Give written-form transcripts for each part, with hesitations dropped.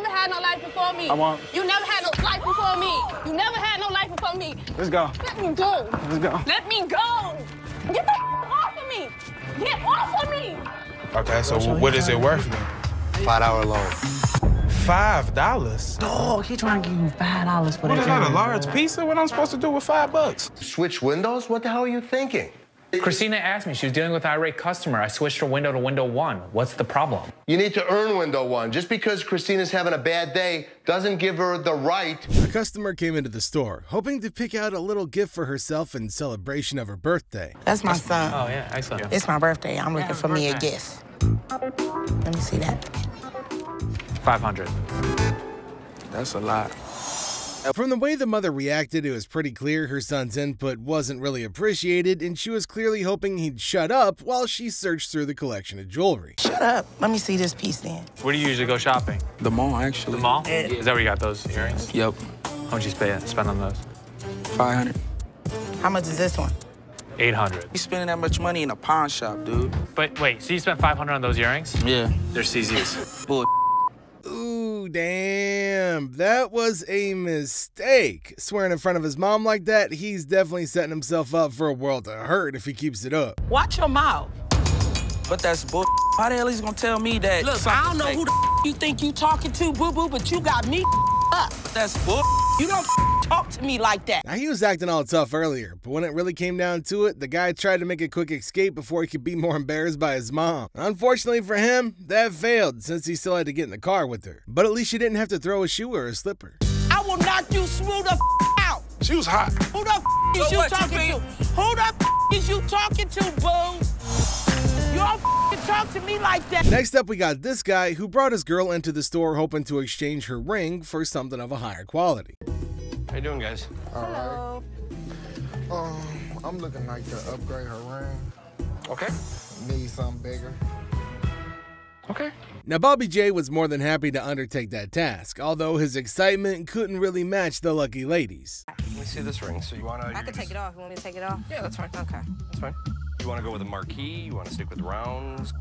never had no life before me. I won't. You never had no life before me. You never had no life before me. Let's go. Let me go. Let's go. Let me go. Get the off of me. Get off of me. Okay, so what is it worth me? $5 loan. $5? Dog, he trying to give you $5 for that. What is that, a large pizza? What am I supposed to do with $5? Switch windows? What the hell are you thinking? Christina asked me. She was dealing with an irate customer. I switched her window to window one. What's the problem? You need to earn window one. Just because Christina's having a bad day doesn't give her the right. A customer came into the store, hoping to pick out a little gift for herself in celebration of her birthday. That's my son. Oh, yeah, I saw it. It's my birthday. I'm looking for me a gift. Let me see that. 500. That's a lot. From the way the mother reacted, it was pretty clear her son's input wasn't really appreciated, and she was clearly hoping he'd shut up while she searched through the collection of jewelry. Shut up. Let me see this piece then. Where do you usually go shopping? The mall, actually. The mall? Yeah. Is that where you got those earrings? Yep. How much you spend on those? 500. How much is this one? 800. You spending that much money in a pawn shop, dude. But wait, so you spent 500 on those earrings? Yeah. They're CZs. Bull. Ooh, damn, that was a mistake. Swearing in front of his mom like that, he's definitely setting himself up for a world of hurt if he keeps it up. Watch your mouth. But that's bull. How the hell he's gonna tell me that? Look, I don't know who the you think you talking to, boo-boo, but you got me up. That's bull. You don't talk to me like that. Now, he was acting all tough earlier, but when it really came down to it, the guy tried to make a quick escape before he could be more embarrassed by his mom. Unfortunately for him, that failed since he still had to get in the car with her. But at least she didn't have to throw a shoe or a slipper. I will knock you smooth the out. She was hot. Who the is you talking to? Who the is you talking to, boo? You don't talk to me like that. Next up, we got this guy who brought his girl into the store hoping to exchange her ring for something of a higher quality. How you doing, guys? Hello. All right. I'm looking like to upgrade her ring. Okay. Need something bigger. Okay. Now, Bobby J was more than happy to undertake that task, although his excitement couldn't really match the lucky ladies. Let me see this ring. So you want to... I could take it off. You want me to take it off? Yeah, that's fine. Okay. That's fine. You want to go with a marquee? You want to stick with rounds?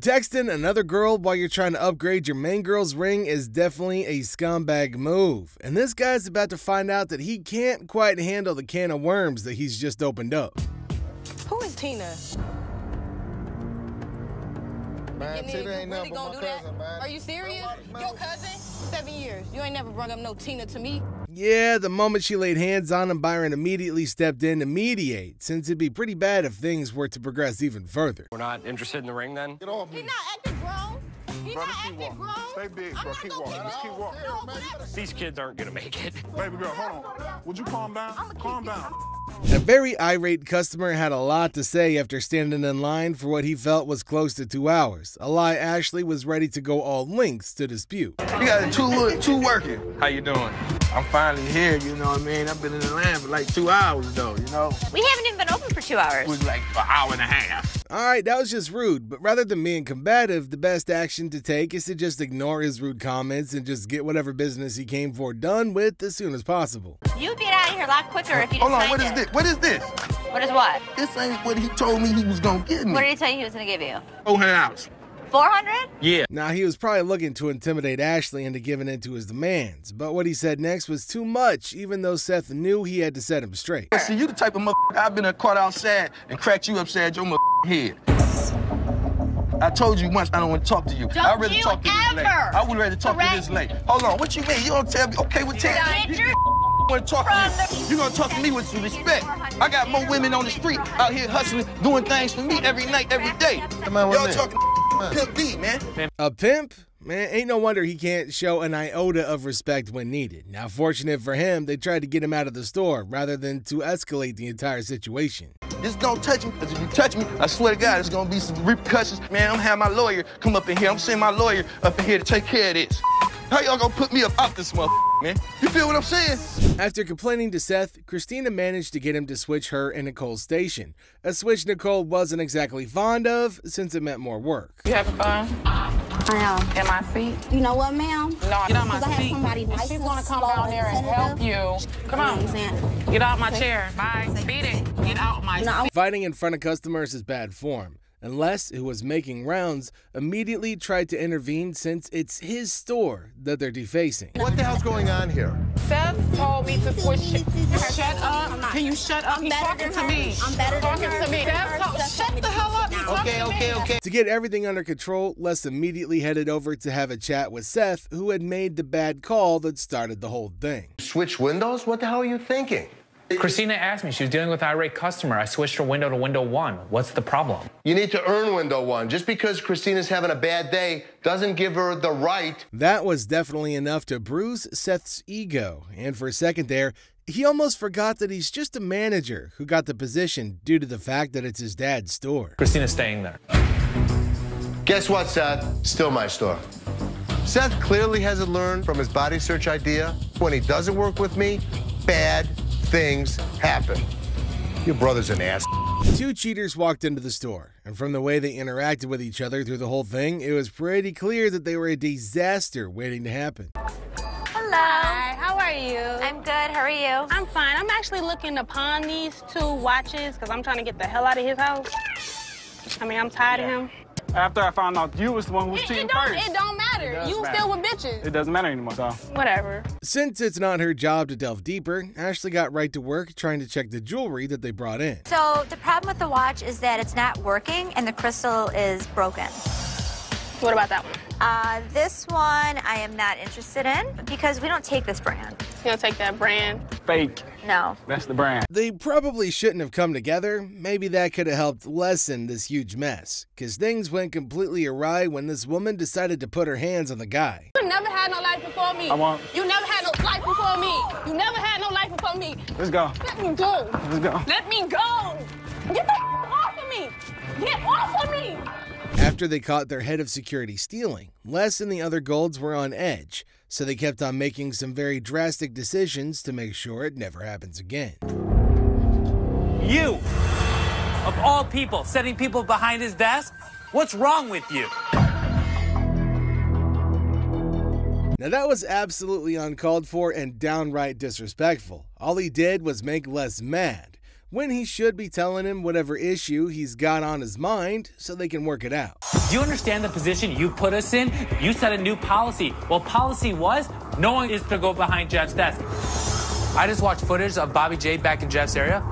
Texting another girl while you're trying to upgrade your main girl's ring is definitely a scumbag move. And this guy's about to find out that he can't quite handle the can of worms that he's just opened up. Who is Tina? Man, Tina ain't really gonna do cousin, that? Man. Are you serious? Man. Your cousin? 7 years. You ain't never brought up no Tina to me. Yeah, the moment she laid hands on him, Byron immediately stepped in to mediate, since it'd be pretty bad if things were to progress even further. We're not interested in the ring, then? Get off me. He's not acting grown. He's not acting grown. Stay big, bro. Keep walking. Just keep walking. These kids aren't going to make it. Baby girl, hold on. Would you calm down? Calm down. The very irate customer had a lot to say after standing in line for what he felt was close to 2 hours. Eli Ashley was ready to go all lengths to dispute. You got two working. How you doing? I'm finally here, you know what I mean? I've been in the land for like 2 hours, though, you know? We haven't even been open for 2 hours. It was like an hour and a half. All right, that was just rude, but rather than being combative, the best action to take is to just ignore his rude comments and just get whatever business he came for done with as soon as possible. You'd get out of here a lot quicker if you just signed it. Hold on, what is this? What is what? This ain't what he told me he was gonna give me. What did he tell you he was gonna give you? $400. 400? Yeah. Now, he was probably looking to intimidate Ashley into giving in to his demands, but what he said next was too much, even though Seth knew he had to set him straight. See, you the type of motherfucker I've been caught outside and cracked you upside your motherfucking head. I told you once I don't want to talk to you. Don't I really talk to this lady. I would rather talk to this lady. Hold on, what you mean? You don't tell me. Okay, what tell me? You're going to talk to me with respect. I got more women on the street out here hustling, doing things for me every night, every day. Y'all talking Pimp D, man. A pimp? Man, ain't no wonder he can't show an iota of respect when needed. Now, fortunate for him, they tried to get him out of the store rather than to escalate the entire situation. Just don't touch me, because if you touch me, I swear to God, there's going to be some repercussions. Man, I'm having my lawyer come up in here. I'm sending my lawyer up in here to take care of this. How y'all gonna put me up out this motherfucker, man? You feel what I'm saying? After complaining to Seth, Christina managed to get him to switch her and Nicole's station. A switch Nicole wasn't exactly fond of, since it meant more work. You having fun? I am. In my seat? You know what, ma'am? No, get out my seat. Somebody nice, she's gonna come down there and help you. Come on. Get out my chair. Bye. Beat it. Get out my seat. Fighting in front of customers is bad form. unless who was making rounds immediately tried to intervene since it's his store that they're defacing. What the hell's going on here? Seth told me to switch. Shut up. Can you shut up? He's talking to me. I'm better than her. Talking to me. Shut the hell up. Okay. To get everything under control, Les immediately headed over to have a chat with Seth, who had made the bad call that started the whole thing. Switch windows? What the hell are you thinking? Christina asked me. She was dealing with an irate customer. I switched her window to window one. What's the problem? You need to earn window one. Just because Christina's having a bad day doesn't give her the right. That was definitely enough to bruise Seth's ego. And for a second there, he almost forgot that he's just a manager who got the position due to the fact that it's his dad's store. Christina's staying there. Guess what, Seth? Still my store. Seth clearly hasn't learned from his body search idea. When he doesn't work with me, bad things happen. Your brother's an ass. Two cheaters walked into the store, and from the way they interacted with each other through the whole thing, it was pretty clear that they were a disaster waiting to happen. Hello. Hi, how are you? I'm good, how are you? I'm fine. I'm actually looking to pawn these two watches because I'm trying to get the hell out of his house. I mean, I'm tired of him. After I found out you was the one who was cheating first. It don't matter. You still with bitches. It doesn't matter anymore, so. Whatever. Since it's not her job to delve deeper, Ashley got right to work trying to check the jewelry that they brought in. So the problem with the watch is that it's not working and the crystal is broken. What about that one? This one I am not interested in because we don't take this brand. You don't take that brand? Fake. No. That's the brand. They probably shouldn't have come together. Maybe that could have helped lessen this huge mess, because things went completely awry when this woman decided to put her hands on the guy. You never had no life before me. I won't. You never had no life before me. You never had no life before me. Let's go. Let me go. Let's go. Let me go. Get the off of me. Get off of me. After they caught their head of security stealing, Les and the other Golds were on edge, so they kept on making some very drastic decisions to make sure it never happens again. You, of all people, setting people behind his desk? What's wrong with you? Now that was absolutely uncalled for and downright disrespectful. All he did was make Les mad, when he should be telling him whatever issue he's got on his mind so they can work it out. Do you understand the position you put us in? You set a new policy. Well, policy was no one is to go behind Jeff's desk. I just watched footage of Bobby J back in Jeff's area.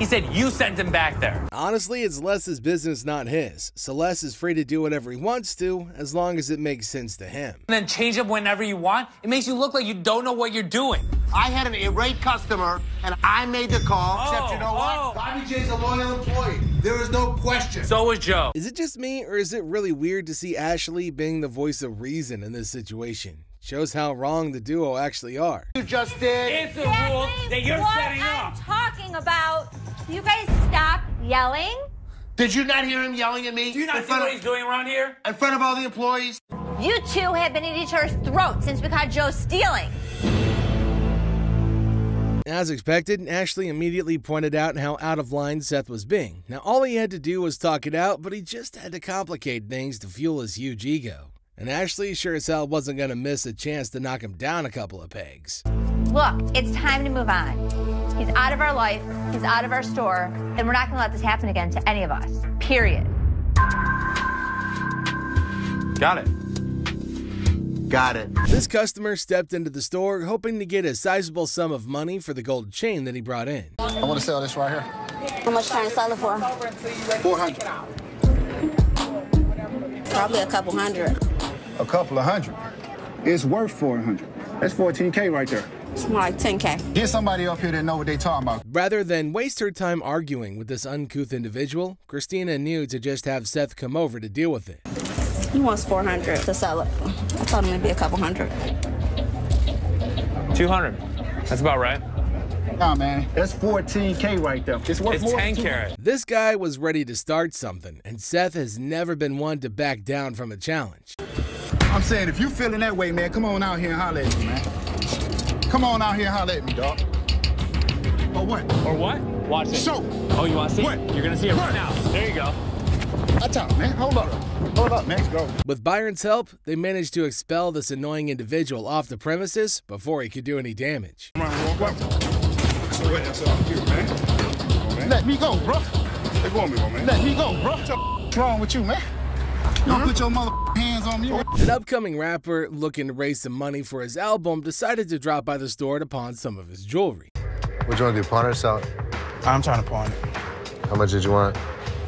He said you sent him back there. Honestly, it's Les's business, not his. So Les is free to do whatever he wants to, as long as it makes sense to him. And then change up whenever you want. It makes you look like you don't know what you're doing. I had an irate customer, and I made the call, except you know what? Bobby J's a loyal employee. There is no question. So is Joe. Is it just me, or is it really weird to see Ashley being the voice of reason in this situation? Shows how wrong the duo actually are. You just did. It's a rule that you're setting up. I'm talking about. You guys stop yelling. Did you not hear him yelling at me? Do you not see what he's doing around here? In front of all the employees. You two have been at each other's throats since we caught Joe stealing. As expected, Ashley immediately pointed out how out of line Seth was being. Now, all he had to do was talk it out, but he just had to complicate things to fuel his huge ego. And Ashley sure as hell wasn't going to miss a chance to knock him down a couple of pegs. Look, it's time to move on. He's out of our life, he's out of our store, and we're not going to let this happen again to any of us, period. Got it. Got it. This customer stepped into the store hoping to get a sizable sum of money for the gold chain that he brought in. I want to sell this right here. How much trying to sell it for? $400. Probably a couple hundred. A couple of hundred. It's worth 400. That's 14K right there. It's more like 10K. Get somebody up here that know what they talking about. Rather than waste her time arguing with this uncouth individual, Christina knew to just have Seth come over to deal with it. He wants 400 to sell it. I thought it would be a couple hundred. 200. That's about right. Nah, man, that's 14K right there. It's worth more than 10K. This guy was ready to start something, and Seth has never been one to back down from a challenge. I'm saying, if you feeling that way, man, come on out here and holler at me, man. Come on out here and holler at me, dog. Or what? Or what? Watch it. So. Oh, you want to see what? You're going to see it right now. There you go. I talk, man. Hold up. Hold up, man. Let's go. With Byron's help, they managed to expel this annoying individual off the premises before he could do any damage. Come on, walk up. Let me go, bro. on me, man. Let me go, bro. What the f***'s wrong with you, man? Don't put your mother hands on me. An upcoming rapper looking to raise some money for his album decided to drop by the store to pawn some of his jewelry. What you want to do, pawn or sell? I'm trying to pawn it. How much did you want?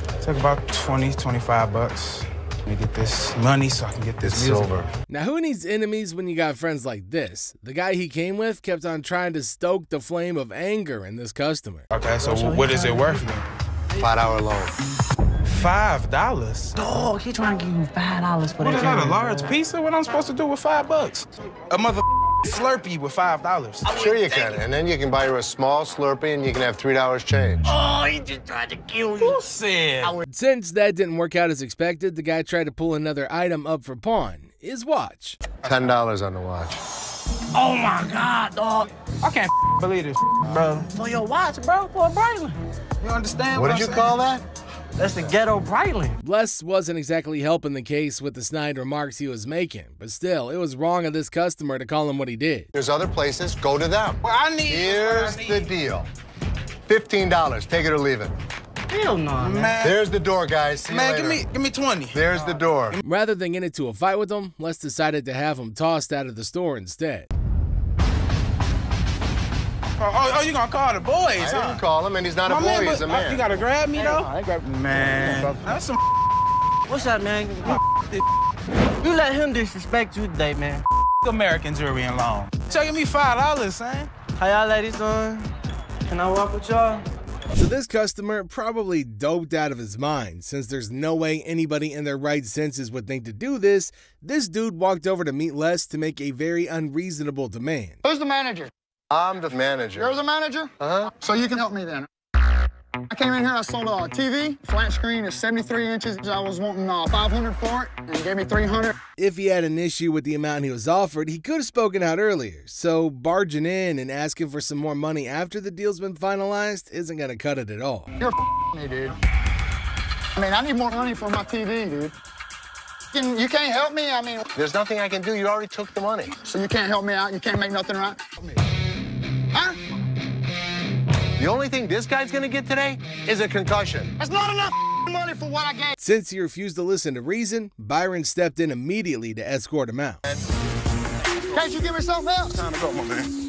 It took about 20, 25 bucks. Let me get this money so I can get this silver. Now, who needs enemies when you got friends like this? The guy he came with kept on trying to stoke the flame of anger in this customer. Okay, so what is it worth? $5 loan. $5? Dog, he trying to give you $5 for that. What is that, a large pizza? What I'm supposed to do with $5? A mother Slurpee with $5. Sure you can, and then you can buy her a small Slurpee and you can have $3 change. Oh, he just tried to kill you. Who said? Since that didn't work out as expected, the guy tried to pull another item up for pawn, his watch. $10 on the watch. Oh my God, dog. I can't believe this, bro. For your watch, bro, for a Breitling. You understand what I'm saying? What did you call that? That's the ghetto Breitling. Bless wasn't exactly helping the case with the snide remarks he was making, but still, it was wrong of this customer to call him what he did. There's other places, go to them. Well, Here's the deal. $15, take it or leave it. Hell no, man. There's the door, guys. See you later. give me 20. There's the door. Rather than get into a fight with him, Les decided to have him tossed out of the store instead. Oh, you gonna call the boys, huh? I didn't call him, and he's not a boy, he's a man. You gotta grab me, though? Man, that's some What's that, man? You let him disrespect you today, man. American jewelry and loan. So give me $5, son. How y'all ladies doing? Can I walk with y'all? So this customer probably doped out of his mind. Since there's no way anybody in their right senses would think to do this, this dude walked over to meet Les to make a very unreasonable demand. Who's the manager? I'm the manager. You're the manager? Uh-huh. So you can help me then. I came in here, I sold a TV, flat screen is 73 inches. I was wanting 500 for it, and he gave me 300. If he had an issue with the amount he was offered, he could have spoken out earlier. So barging in and asking for some more money after the deal's been finalized isn't gonna cut it at all. You're f***ing me, dude. I mean, I need more money for my TV, dude. You can't help me, I mean. There's nothing I can do, you already took the money. So you can't help me out, you can't make nothing right? Huh? The only thing this guy's gonna get today is a concussion. That's not enough money for what I gave. Since he refused to listen to reason, Byron stepped in immediately to escort him out. Can't you give me something else? Time to go, my man.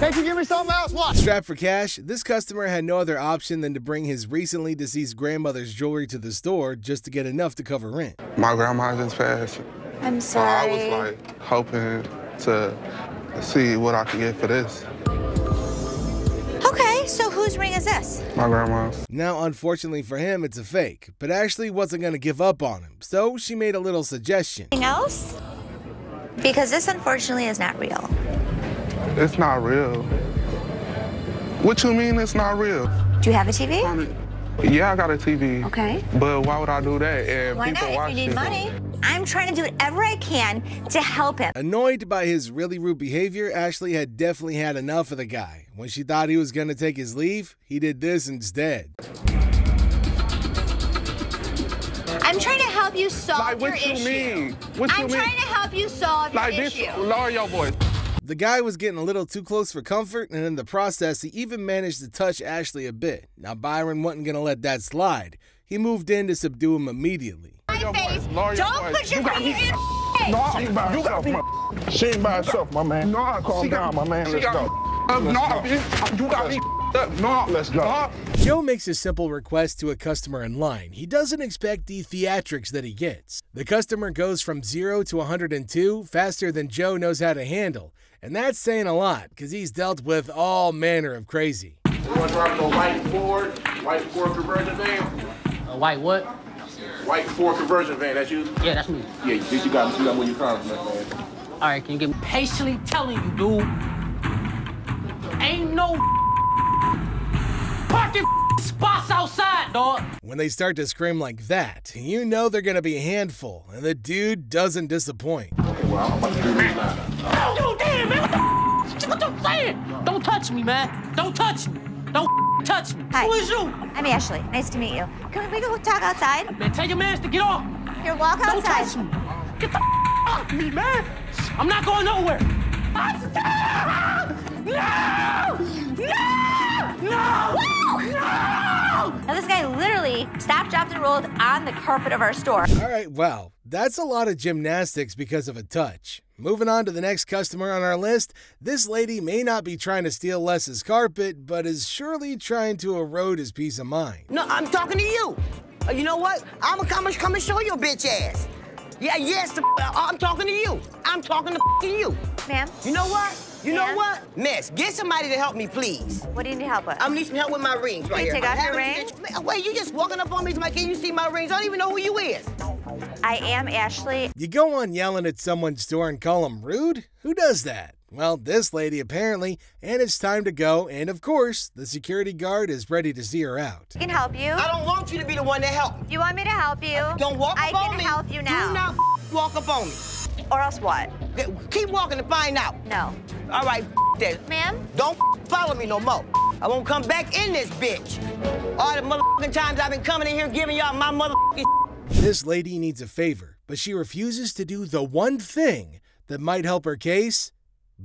Can't you give me something else? What? Strapped for cash, this customer had no other option than to bring his recently deceased grandmother's jewelry to the store just to get enough to cover rent. My grandma just passed. I'm sorry. So I was like hoping to see what I could get for this. So whose ring is this? My grandma's. Now, unfortunately for him, it's a fake, but Ashley wasn't going to give up on him, so she made a little suggestion. Anything else? Because this, unfortunately, is not real. It's not real? What you mean it's not real? Do you have a TV? Yeah, I got a TV. Okay. But why would I do that? And why not if you need money? I'm trying to do whatever I can to help him. Annoyed by his really rude behavior, Ashley had definitely had enough of the guy. When she thought he was going to take his leave, he did this instead. I'm trying to help you solve your issue. Lower your voice. The guy was getting a little too close for comfort, and in the process, he even managed to touch Ashley a bit. Now, Byron wasn't going to let that slide. He moved in to subdue him immediately. Don't put your finger in my face. She ain't by herself, my man. No, calm down, my man. Let's go. Joe makes a simple request to a customer in line. He doesn't expect the theatrics that he gets. The customer goes from 0 to 102 faster than Joe knows how to handle. And that's saying a lot, because he's dealt with all manner of crazy. You want to drive the white Ford conversion van? A white what? White Ford conversion van, that's you? Yeah, that's me. Yeah, you got me when you come, man. All right, can you get me? Patiently telling you, dude. Ain't no parking spots outside, dog. When they start to scream like that, you know they're gonna be a handful, and the dude doesn't disappoint. Okay, well, I'm about to do this now. Oh, you did, man. What the f***? What you saying? Don't touch me, man. Don't touch me. Don't touch me. Hi. Who is you? I'm Ashley. Nice to meet you. Can we go talk outside? Man, tell your mans to get off. Here, walk outside. Don't touch me. Get the f*** off me, man. I'm not going nowhere. No! No! No! No! No! Now this guy literally stopped, dropped, and rolled on the carpet of our store. All right, wow. That's a lot of gymnastics because of a touch. Moving on to the next customer on our list, this lady may not be trying to steal Les's carpet, but is surely trying to erode his peace of mind. No, I'm talking to you. You know what? I'm gonna come and show your bitch ass. Yeah, yes, I'm talking to you. I'm talking to you. Ma'am? You know what? You know what? Miss, get somebody to help me, please. What do you need help with? I'm gonna need some help with my rings right here. Can you take off your ring? Wait, you just walking up on me to my kid, you see my rings? I don't even know who you is. I am Ashley. You go on yelling at someone's store and call them rude? Who does that? Well, this lady apparently, and it's time to go, and of course, the security guard is ready to see her out. I can help you. I don't want you to be the one to help. You want me to help you? Don't walk up on me. I can help you now. Do not walk up on me. Or else what? Keep walking to find out. No. All right, that. Ma'am? Don't follow me no more. I won't come back in this bitch. All the motherfucking times I've been coming in here giving y'all my motherfucking. This lady needs a favor, but she refuses to do the one thing that might help her case: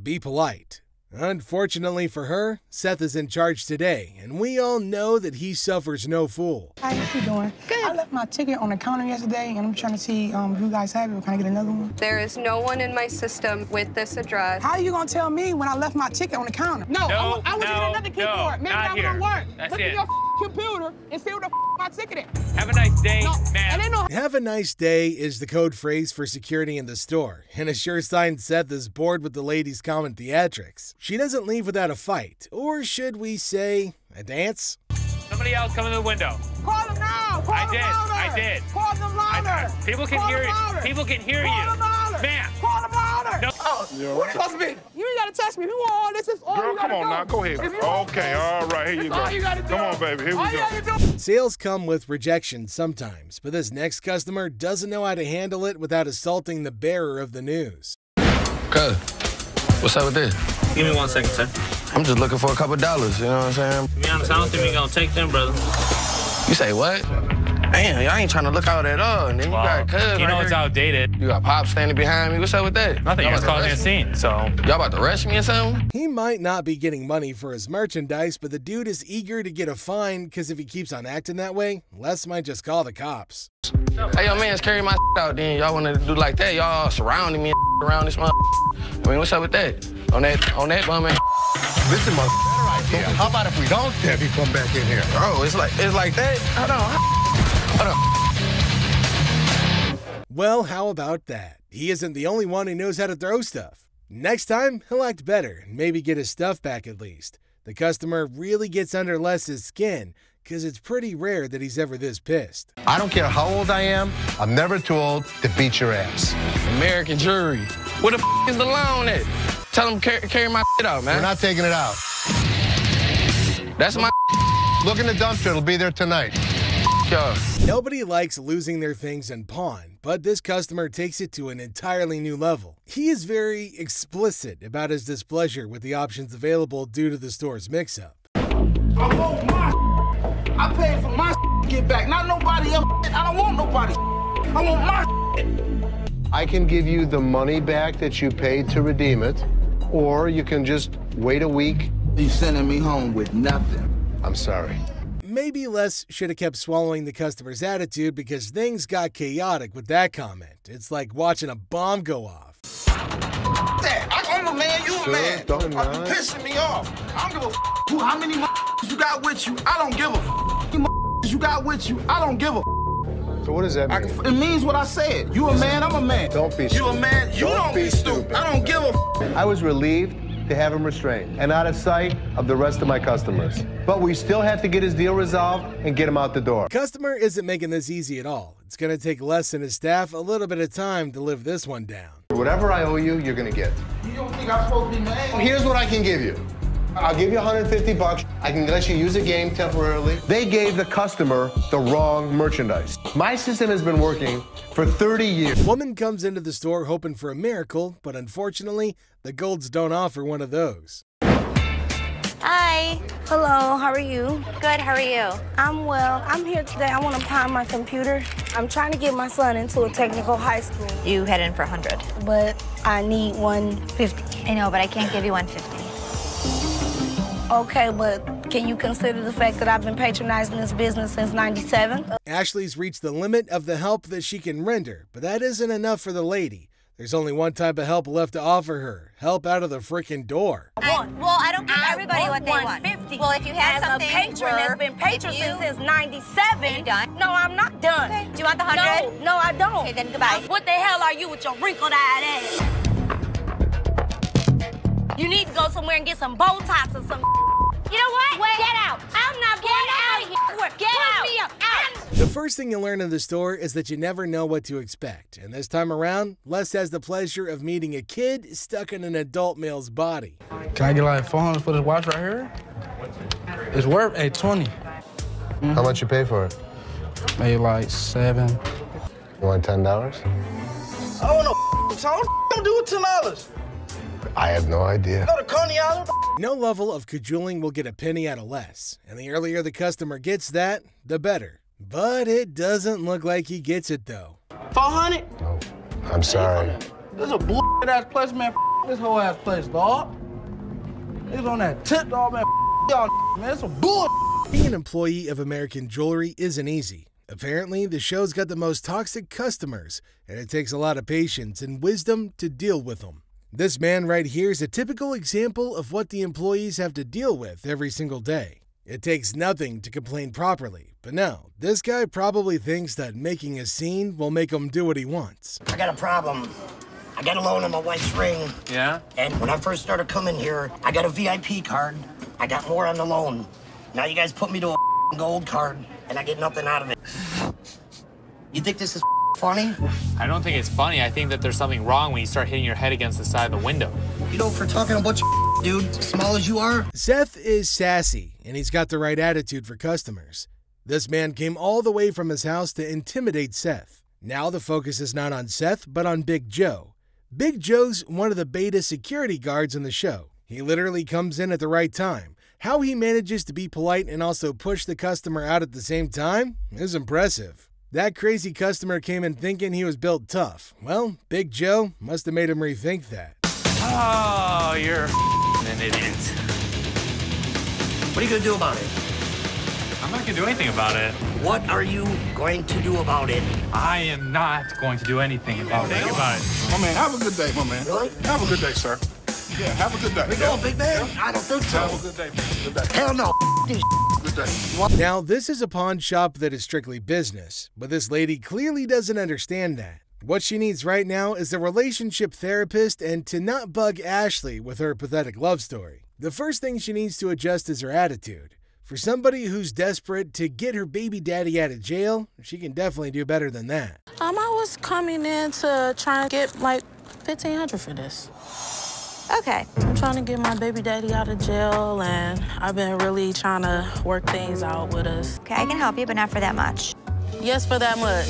be polite. Unfortunately for her, Seth is in charge today, and we all know that he suffers no fool. Hi, how you doing? Good. I left my ticket on the counter yesterday, and I'm trying to see if you guys have it. Can I get another one? There is no one in my system with this address. How are you going to tell me when I left my ticket on the counter? No, I was getting another keyboard. Maybe I wouldn't work. Look at your computer and see where the my ticket is. Have a nice day, man. Have a nice day is the code phrase for security in the store, and a sure sign Seth is bored with the lady's common theatrics. She doesn't leave without a fight, or should we say, a dance? Somebody else come in the window. Call them now! Call them louder! I did. Call them louder! People can hear you. People can hear you. Call them louder! Ma'am! Call them louder! No. Oh, what are you supposed to be? You ain't gotta touch me. If you want all this, it's all you gotta do. Girl, come on now. Go ahead. Okay, all right. Here you go. All you gotta do. Come on, baby. Here we go. Sales come with rejection sometimes, but this next customer doesn't know how to handle it without assaulting the bearer of the news. Okay. What's up with this? Give me 1 second, sir. I'm just looking for a couple dollars, you know what I'm saying? To be honest, I don't think we're gonna take them, brother. You say what? Damn, y'all ain't trying to look out at all. And then you got cuz. You know it's outdated. You got Pop standing behind me. What's up with that? Nothing. Y'all causing a scene, so. Y'all about to rush me or something? He might not be getting money for his merchandise, but the dude is eager to get a fine because if he keeps on acting that way, Les might just call the cops. Hey, yo, man, it's carrying my out then. Y'all wanna do like that? Y'all surrounding me around this mother. I mean, what's up with that? On that bum man. Listen, mother. Right here. How about if we don't have you come back in here? Bro, it's like that. Hold on. Well, how about that? He isn't the only one who knows how to throw stuff. Next time, he'll act better and maybe get his stuff back at least. The customer really gets under Les's skin, because it's pretty rare that he's ever this pissed. I don't care how old I am, I'm never too old to beat your ass. American jury. Where the f is the lawn at? Tell them carry my shit out, man. We're not taking it out. That's my Look in the dumpster, it'll be there tonight. Nobody likes losing their things in pawn, but this customer takes it to an entirely new level. He is very explicit about his displeasure with the options available due to the store's mix-up. I want my I paid for my to get back, not nobody else. I don't want nobody. I want my I can give you the money back that you paid to redeem it, or you can just wait a week. You're sending me home with nothing. I'm sorry. Maybe Les should have kept swallowing the customer's attitude because things got chaotic with that comment. It's like watching a bomb go off. I'm a man, you a man. You're pissing me off. I don't give a f how many you got with you. I don't give a f you got with you. I don't give a f. So what does that mean? It means what I said. You a man, I'm a man. Don't be stupid. You a man, you don't be stupid. I don't give a f. I was relieved to have him restrained and out of sight of the rest of my customers. But we still have to get his deal resolved and get him out the door. Customer isn't making this easy at all. It's gonna take Les and his staff a little bit of time to live this one down. Whatever I owe you, you're gonna get. You don't think I'm supposed to be mad? Well, here's what I can give you. I'll give you 150 bucks. I can let you use the game temporarily. They gave the customer the wrong merchandise. My system has been working for 30 years. Woman comes into the store hoping for a miracle, but unfortunately, the Golds don't offer one of those. Hi. Hello, how are you? Good, how are you? I'm well. I'm here today. I want to pawn my computer. I'm trying to get my son into a technical high school. You head in for 100. But I need 150. I know, but I can't give you 150. Okay, but Can you consider the fact that I've been patronizing this business since '97? Ashley's reached the limit of the help that she can render, but that isn't enough for the lady. There's only one type of help left to offer her. Help out of the freaking door. I don't give everybody what they want. Well, if you have something, a patron that's been patron since '97. Are you done? No, I'm not done. Okay. Do you want the 100? No, I don't. Okay, then goodbye. What the hell are you with your wrinkled-eyed ass? You need to go somewhere and get some Botox or some. You know what? Wait. Get out. I'm not getting out of here. Get out. Me up. Out. The first thing you learn in the store is that you never know what to expect. And this time around, Les has the pleasure of meeting a kid stuck in an adult male's body. Can I get like $400 for this watch right here? It's worth $820. Mm-hmm. How much you pay for it? Maybe like $7. You want $10? I don't know. So don't do it $10. I have no idea. Go to Coney Island. No level of cajoling will get a penny out of Les, and the earlier the customer gets that, the better. But it doesn't look like he gets it, though. 400? No, I'm sorry. This is a bull-ass place, man. This whole ass place, dog. It's on that tip, dog, man. Y'all, man, it's a bull. Being an employee of American Jewelry isn't easy. Apparently, the show's got the most toxic customers, and it takes a lot of patience and wisdom to deal with them. This man right here is a typical example of what the employees have to deal with every single day. It takes nothing to complain properly, but no, this guy probably thinks that making a scene will make him do what he wants. I got a problem. I got a loan on my wife's ring. Yeah? And when I first started coming here, I got a VIP card. I got more on the loan. Now you guys put me to a gold card, and I get nothing out of it. You think this is funny? I don't think it's funny. I think that there's something wrong when you start hitting your head against the side of the window. You know, for talking a bunch of dude, small as you are. Seth is sassy, and he's got the right attitude for customers. This man came all the way from his house to intimidate Seth. Now the focus is not on Seth, but on Big Joe. Big Joe's one of the beta security guards in the show. He literally comes in at the right time. How he manages to be polite and also push the customer out at the same time is impressive. That crazy customer came in thinking he was built tough. Well, Big Joe must have made him rethink that. Oh, you're an idiot. What are you going to do about it? I'm not going to do anything about it. What are you going to do about it? I am not going to do anything about it. My man, have a good day, my man. Really? Have a good day, sir. Yeah, have a good day. Big old big man? Yeah. I don't think so. Have a good day, man. Good day. Hell no. Now, this is a pawn shop that is strictly business, but this lady clearly doesn't understand that. What she needs right now is a relationship therapist and to not bug Ashley with her pathetic love story. The first thing she needs to adjust is her attitude. For somebody who's desperate to get her baby daddy out of jail, she can definitely do better than that. I was coming in to try and get like $1,500 for this. Okay. I'm trying to get my baby daddy out of jail, and I've been really trying to work things out with us. Okay, I can help you, but not for that much. Yes, for that much.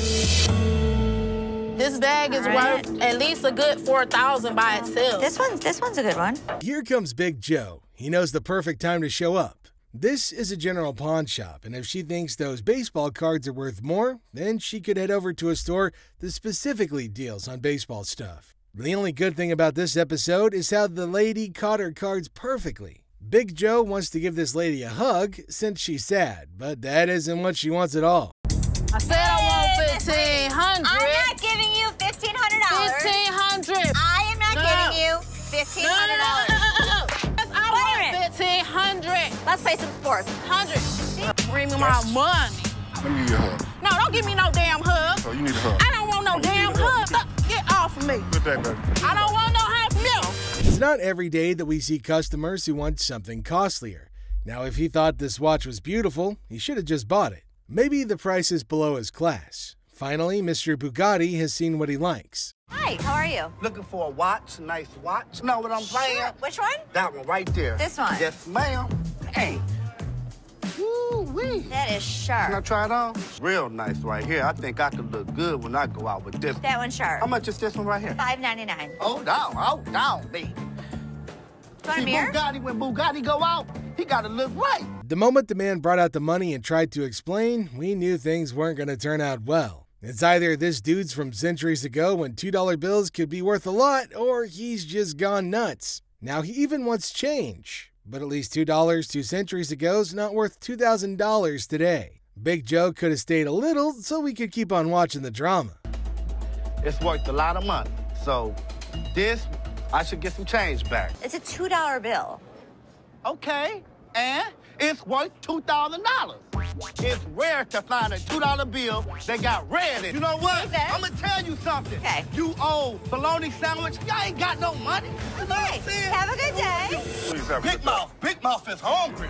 This bag is worth at least a good $4,000 by itself. This one's a good one. Here comes Big Joe. He knows the perfect time to show up. This is a general pawn shop, and if she thinks those baseball cards are worth more, then she could head over to a store that specifically deals on baseball stuff. The only good thing about this episode is how the lady caught her cards perfectly. Big Joe wants to give this lady a hug since she's sad, but that isn't what she wants at all. I said I want $1,500. I'm not giving you $1,500. $1,500. I am not giving you $1,500. I want $1,500. Let's play some sports. Bring me my money. Let me give you a hug. No, don't give me no damn hug. Oh, you need a hug. I don't want no damn hug. Stop. Get off of me. Good day, baby. I don't want no half milk. It's not every day that we see customers who want something costlier. Now, if he thought this watch was beautiful, he should have just bought it. Maybe the price is below his class. Finally, Mr. Bugatti has seen what he likes. Hi, how are you? Looking for a watch, nice watch. Know what I'm saying? Which one? That one right there. This one? Yes, ma'am. Hey. Woo-wee. That is sharp. Can I try it on? Real nice right here. I think I could look good when I go out with this. That one's sharp. How much is this one right here? $5.99. Oh, down, baby. See, Bugatti, when Bugatti go out, he got to look right. The moment the man brought out the money and tried to explain, we knew things weren't going to turn out well. It's either this dude's from centuries ago when $2 bills could be worth a lot, or he's just gone nuts. Now he even wants change. But at least $2 2 centuries ago is not worth $2,000 today. Big Joe could have stayed a little so we could keep on watching the drama. It's worth a lot of money, so this, I should get some change back. It's a $2 bill. Okay, and it's worth $2,000. It's rare to find a $2 bill that got red in it. You know what? I'm gonna tell you something. Okay. You owe bologna sandwich, y'all ain't got no money. Okay, have a good day. Big Mouth is hungry.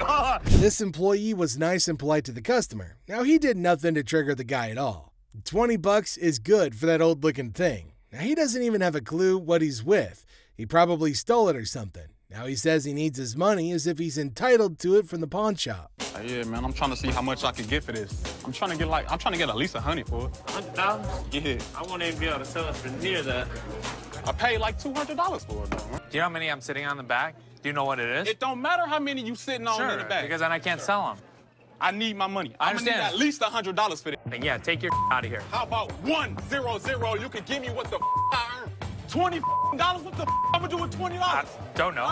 This employee was nice and polite to the customer. Now, he did nothing to trigger the guy at all. 20 bucks is good for that old-looking thing. Now, he doesn't even have a clue what he's with. He probably stole it or something. Now he says he needs his money as if he's entitled to it from the pawn shop. Yeah, man, I'm trying to see how much I could get for this. I'm trying to get at least 100 for it. 100,000? Yeah. I won't even be able to sell it for near that. I paid like $200 for it, though. Do you know how many I'm sitting on the back? Do you know what it is? It don't matter how many you sitting on in the back. Because then I can't sell them. I need my money. I understand. I need at least $100 for this. And yeah, take your out of here. How about 100? You can give me what the I earned. $20? What the I'm gonna do with $20? I don't know.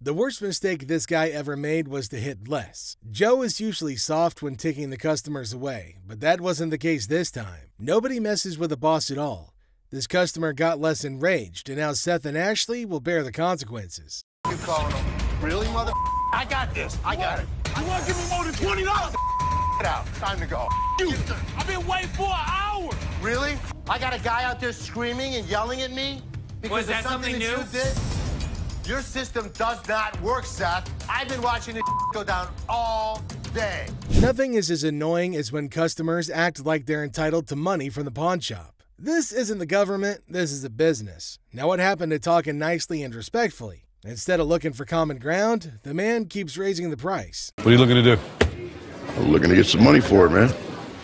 The worst mistake this guy ever made was to hit less. Joe is usually soft when taking the customers away, but that wasn't the case this time. Nobody messes with the boss at all. This customer got less enraged, and now Seth and Ashley will bear the consequences. You calling him? Really, mother? I got this. I got it. You wanna give me more than $20? Get out. Time to go. You. I've been waiting for an hour. Really? I got a guy out there screaming and yelling at me because of something that you did? Your system does not work, Seth. I've been watching this go down all day. Nothing is as annoying as when customers act like they're entitled to money from the pawn shop. This isn't the government, this is a business. Now, what happened to talking nicely and respectfully? Instead of looking for common ground, the man keeps raising the price. What are you looking to do? I'm looking to get some money for it, man.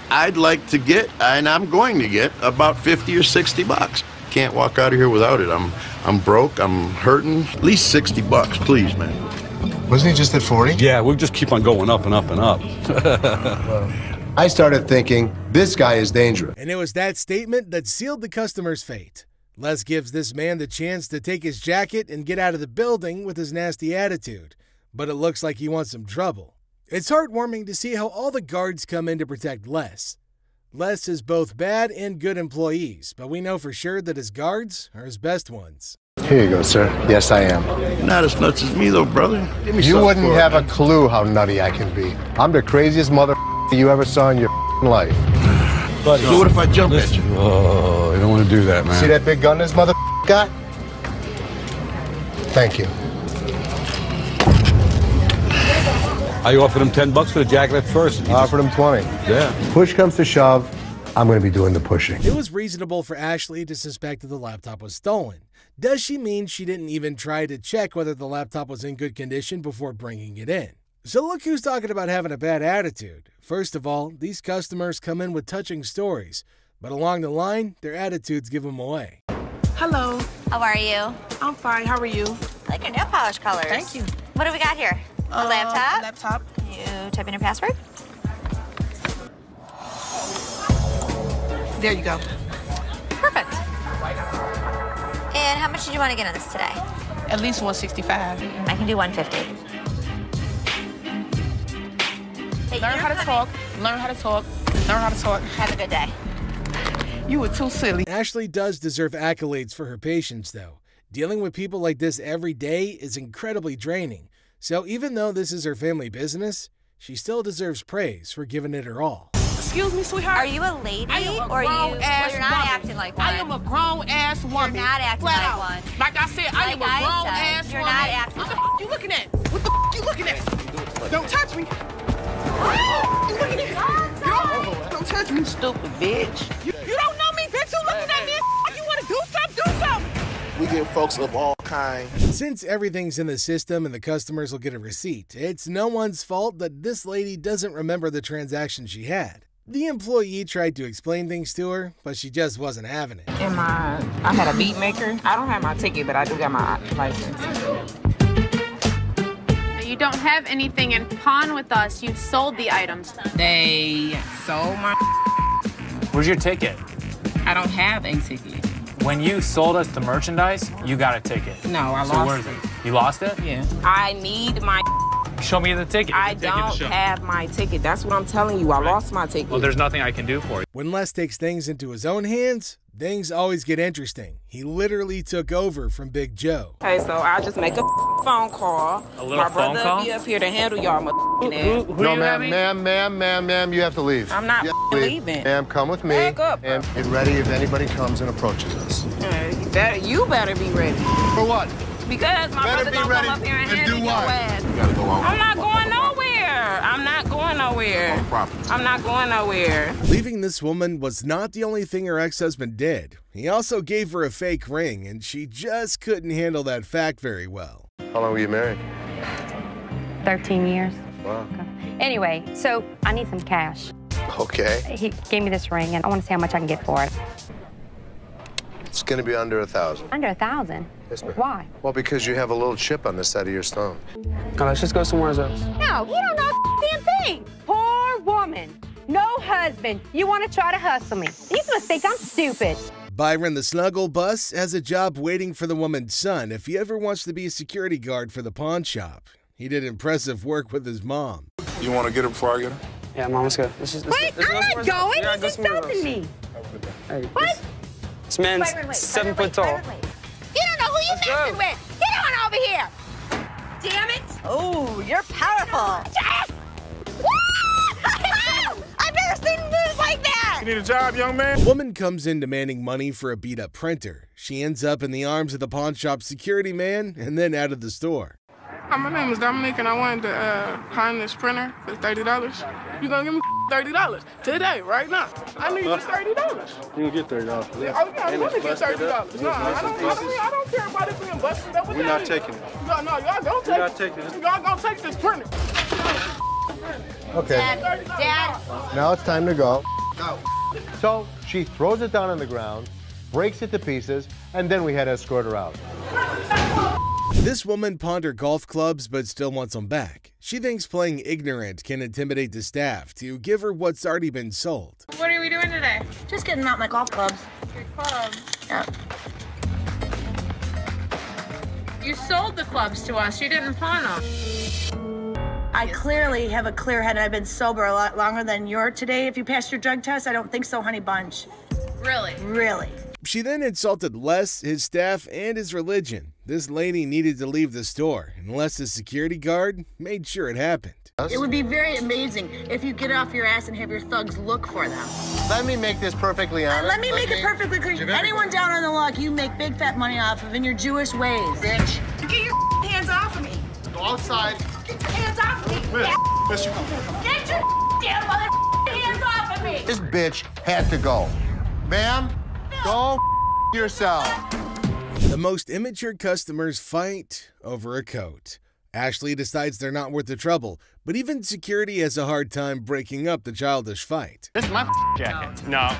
I'd like to get, and I'm going to get, about 50 or 60 bucks. Can't walk out of here without it. I'm broke, I'm hurting. At least 60 bucks, please, man. Wasn't he just at 40? Yeah, we'll just keep on going up and up and up. I started thinking, this guy is dangerous. And it was that statement that sealed the customer's fate. Les gives this man the chance to take his jacket and get out of the building with his nasty attitude, but it looks like he wants some trouble. It's heartwarming to see how all the guards come in to protect Les. Les is both bad and good employees, but we know for sure that his guards are his best ones. Here you go, sir. Yes, I am. Not as nuts as me, though, brother. Give me you wouldn't have a clue how nutty I can be. I'm the craziest mother you ever saw in your life. Buddy, so what if I jump at you? Oh, you don't want to do that, man. See that big gun this mother got? Thank you. I offered him 10 bucks for the jacket at first. I offered him 20. Yeah. Push comes to shove, I'm going to be doing the pushing. It was reasonable for Ashley to suspect that the laptop was stolen. Does she mean she didn't even try to check whether the laptop was in good condition before bringing it in? So look who's talking about having a bad attitude. First of all, these customers come in with touching stories, but along the line, their attitudes give them away. Hello. How are you? I'm fine. How are you? I like your nail polish colors. Thank you. What do we got here? A laptop? You type in your password. There you go. Perfect. And how much did you want to get on this today? At least 165. I can do 150. Hey, learn how to talk. Have a good day. You were too silly. Ashley does deserve accolades for her patience, though. Dealing with people like this every day is incredibly draining. So even though this is her family business, she still deserves praise for giving it her all. Excuse me, sweetheart. Are you a lady or you're not acting like one? I am a grown-ass woman. You're not acting like one. Like I said, I am a grown-ass woman. You're not acting like one. What the f*** you looking at? What the f*** you looking at? Don't touch me. What you looking at? Don't touch me, stupid bitch. You don't know me, bitch. You looking at me and you want to do something? Do something. We get folks of all kinds. Since everything's in the system and the customers will get a receipt, it's no one's fault that this lady doesn't remember the transaction she had. The employee tried to explain things to her, but she just wasn't having it. I had a beat maker. I don't have my ticket, but I do got my license. You don't have anything in pawn with us. You've sold the items. They sold my. Where's your ticket? I don't have a ticket. When you sold us the merchandise, you got a ticket. No, I lost it. You lost it? Yeah. I need my. Show me the ticket. I don't have my ticket. That's what I'm telling you. I lost my ticket. Well, there's nothing I can do for you. When Les takes things into his own hands, things always get interesting. He literally took over from Big Joe. Okay, so I just make a phone call. A little phone call? My brother be up here to handle y'all, motherfucking ass. No, ma'am, you have to leave. I'm not leaving. Ma'am, come with me. Back up. And get ready if anybody comes and approaches us. You better be ready. For what? Because my brother gonna come up here and handle your ass. I'm not going nowhere. I'm not going nowhere. I'm not going nowhere. Leaving this woman was not the only thing her ex-husband did. He also gave her a fake ring, and she just couldn't handle that fact very well. How long were you married? 13 years. Wow. Okay. Anyway, so I need some cash. Okay. He gave me this ring, and I want to see how much I can get for it. It's going to be under $1,000. Under $1,000? Yes, ma'am. Why? Well, because you have a little chip on the side of your stone. Now, let's just go somewhere else. No, you don't know a damn thing. Poor woman. No husband. You want to try to hustle me. You must think I'm stupid. Byron the Snuggle Bus has a job waiting for the woman's son if he ever wants to be a security guard for the pawn shop. He did impressive work with his mom. You want to get her before I get her? Yeah, Mom, let's go. Wait, I'm not going. He's just stopping me. Hey, what? This man's 7 foot tall. You don't know who you messing with. Get on over here. Damn it. Oh, you're powerful. Yes. I've never seen moves like that. You need a job, young man? Woman comes in demanding money for a beat-up printer. She ends up in the arms of the pawn shop security man and then out of the store. Hi, my name is Dominique, and I wanted to pawn this printer for $30. You gonna give me $30 today, right now? I need you $30. You gonna get $30. Oh, yeah, I'm gonna get $30. No, I don't care about it being busted up. We're not taking it. No, y'all don't take it. We're not taking it. Y'all gonna take this printer. Okay. Dad. Now it's time to go. Go. So she throws it down on the ground, breaks it to pieces, and then we had to escort her out. This woman pawned her golf clubs but still wants them back. She thinks playing ignorant can intimidate the staff to give her what's already been sold. What are we doing today? Just getting out my golf clubs. Your clubs? Yep. You sold the clubs to us. You didn't pawn them. I clearly have a clear head, and I've been sober a lot longer than you're today. If you passed your drug test, I don't think so, honey bunch. Really? Really. She then insulted Les, his staff, and his religion. This lady needed to leave the store, and Les, the security guard, made sure it happened. It would be very amazing if you get off your ass and have your thugs look for them. Let me make this perfectly honest. Let me make it perfectly clear. Anyone down on the luck, you make big fat money off of in your Jewish ways, bitch. Get your hands off of me. Go outside. Get your hands off of me. Miss, you. Get your damn mother hands off of me. This bitch had to go. Ma'am. Go yourself. The most immature customers fight over a coat. Ashley decides they're not worth the trouble, but even security has a hard time breaking up the childish fight. This is my jacket. No.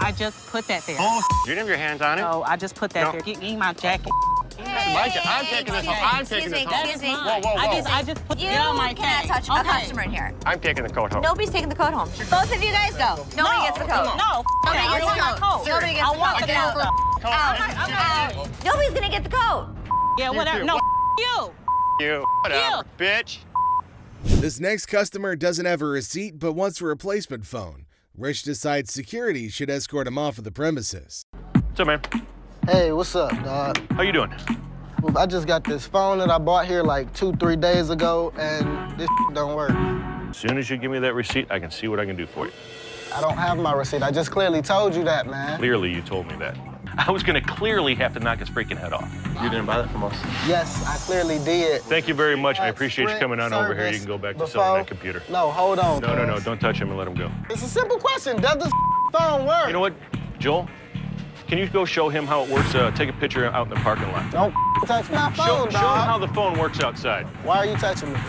I just put that there. Oh, you didn't have your hands on it? No, I just put that there. Give me my jacket. I'm taking this home. Whoa. I just put it on my cannot touch a customer in here. I'm taking the coat home. Nobody's taking the coat home. Both of you guys go. Nobody gets the coat. No. Nobody gets the coat. Nobody gets the coat. I want the coat. Nobody's gonna get the coat. Yeah, whatever. No, you. You. Whatever, bitch. This next customer doesn't have a receipt but wants a replacement phone. Rich decides security should escort him off of the premises. So, man. Hey, what's up, dog? How you doing? Well, I just got this phone that I bought here like 2-3 days ago, and this don't work. As soon as you give me that receipt, I can see what I can do for you. I don't have my receipt. I just clearly told you that, man. Clearly you told me that. I was going to clearly have to knock his freaking head off. You didn't buy that from us? Yes, I clearly did. Thank you very much. I appreciate you coming on over here. You can go back to selling that computer. No, hold on. No, don't touch him and let him go. It's a simple question. Does this phone work? You know what, Joel? Can you go show him how it works? Take a picture out in the parking lot. Don't touch my phone, dog. Show him how the phone works outside. Why are you touching me?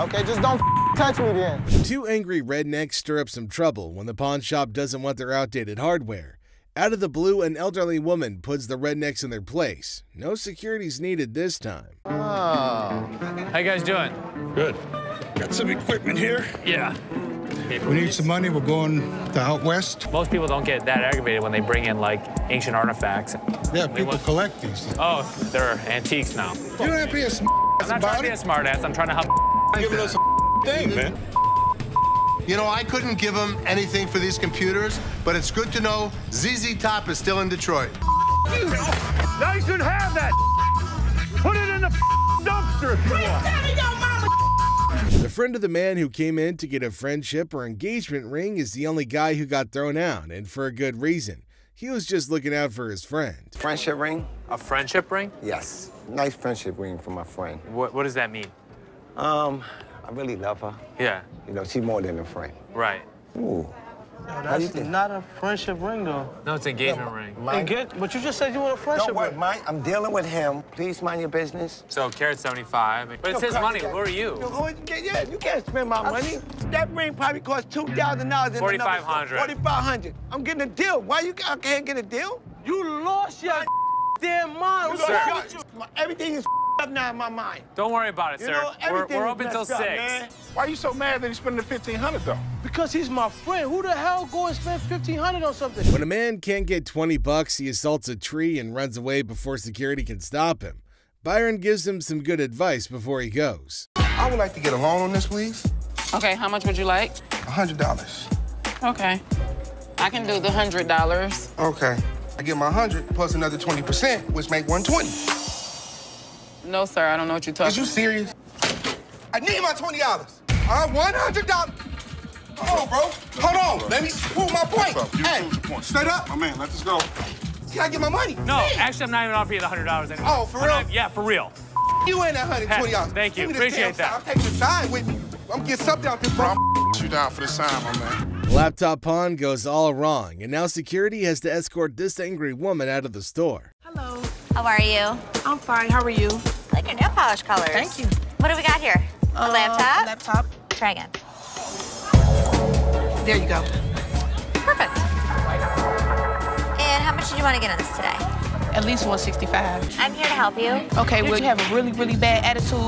Okay, just don't touch me then. Two angry rednecks stir up some trouble when the pawn shop doesn't want their outdated hardware. Out of the blue, an elderly woman puts the rednecks in their place. No security's needed this time. Oh. How you guys doing? Good. Got some equipment here. Yeah. We need some money. We're going to out west. Most people don't get that aggravated when they bring in, like, ancient artifacts. Yeah, people collect these. Oh, they're antiques now. You don't have to be a smart ass about it. I'm not trying to be a smart ass. I'm trying to help. You're giving us a thing, man. You know, I couldn't give them anything for these computers, but it's good to know ZZ Top is still in Detroit. Now you should have that. Put it in the dumpster if you want. The friend of the man who came in to get a friendship or engagement ring is the only guy who got thrown out, and for a good reason. He was just looking out for his friend. Friendship ring? A friendship ring? Yes. Nice friendship ring for my friend. What does that mean? I really love her. Yeah. You know, she's more than a friend. Right. Ooh. No, that's not a friendship ring, though. No, it's an engagement ring. But you just said you want a friendship ring. I'm dealing with him. Please mind your business. So, Carrot's 75. But it's his money. Who are you? Yeah, you can't spend my money. That ring probably cost $2,000. 4,500. 4,500. I'm getting a deal. Why you? I can't get a deal. You lost your damn mind. Everything is up now in my mind. Don't worry about it, sir. We're open till 6. Why are you so mad that he's spending the $1,500, though? Because he's my friend. Who the hell go and spend $1,500 on something? When a man can't get 20 bucks, he assaults a tree and runs away before security can stop him. Byron gives him some good advice before he goes. I would like to get a loan on this lease. Okay, how much would you like? $100. Okay. I can do the $100. Okay. I get my 100 plus another 20%, which make 120. No, sir, I don't know what you're talking about. Is you serious? I need my $20. I want $100. Hold on, bro. Hold on. Let me prove my point. Hey, straight up. My man, let this go. Can I get my money? No, actually, I'm not even offering you the $100 anymore. Oh, for real? Yeah, for real. You ain't that $120. Thank you. Appreciate that. I'm taking the sign with me. I'm getting something out this bro. I'm you down for the sign, my man. Laptop pawn goes all wrong, and now security has to escort this angry woman out of the store. Hello. How are you? I'm fine. How are you? I like your nail polish colors. Thank you. What do we got here? A laptop? A laptop. Try again. There you go. Perfect. And how much did you want to get on this today? At least 165. I'm here to help you. Okay, well, you have a really, really bad attitude.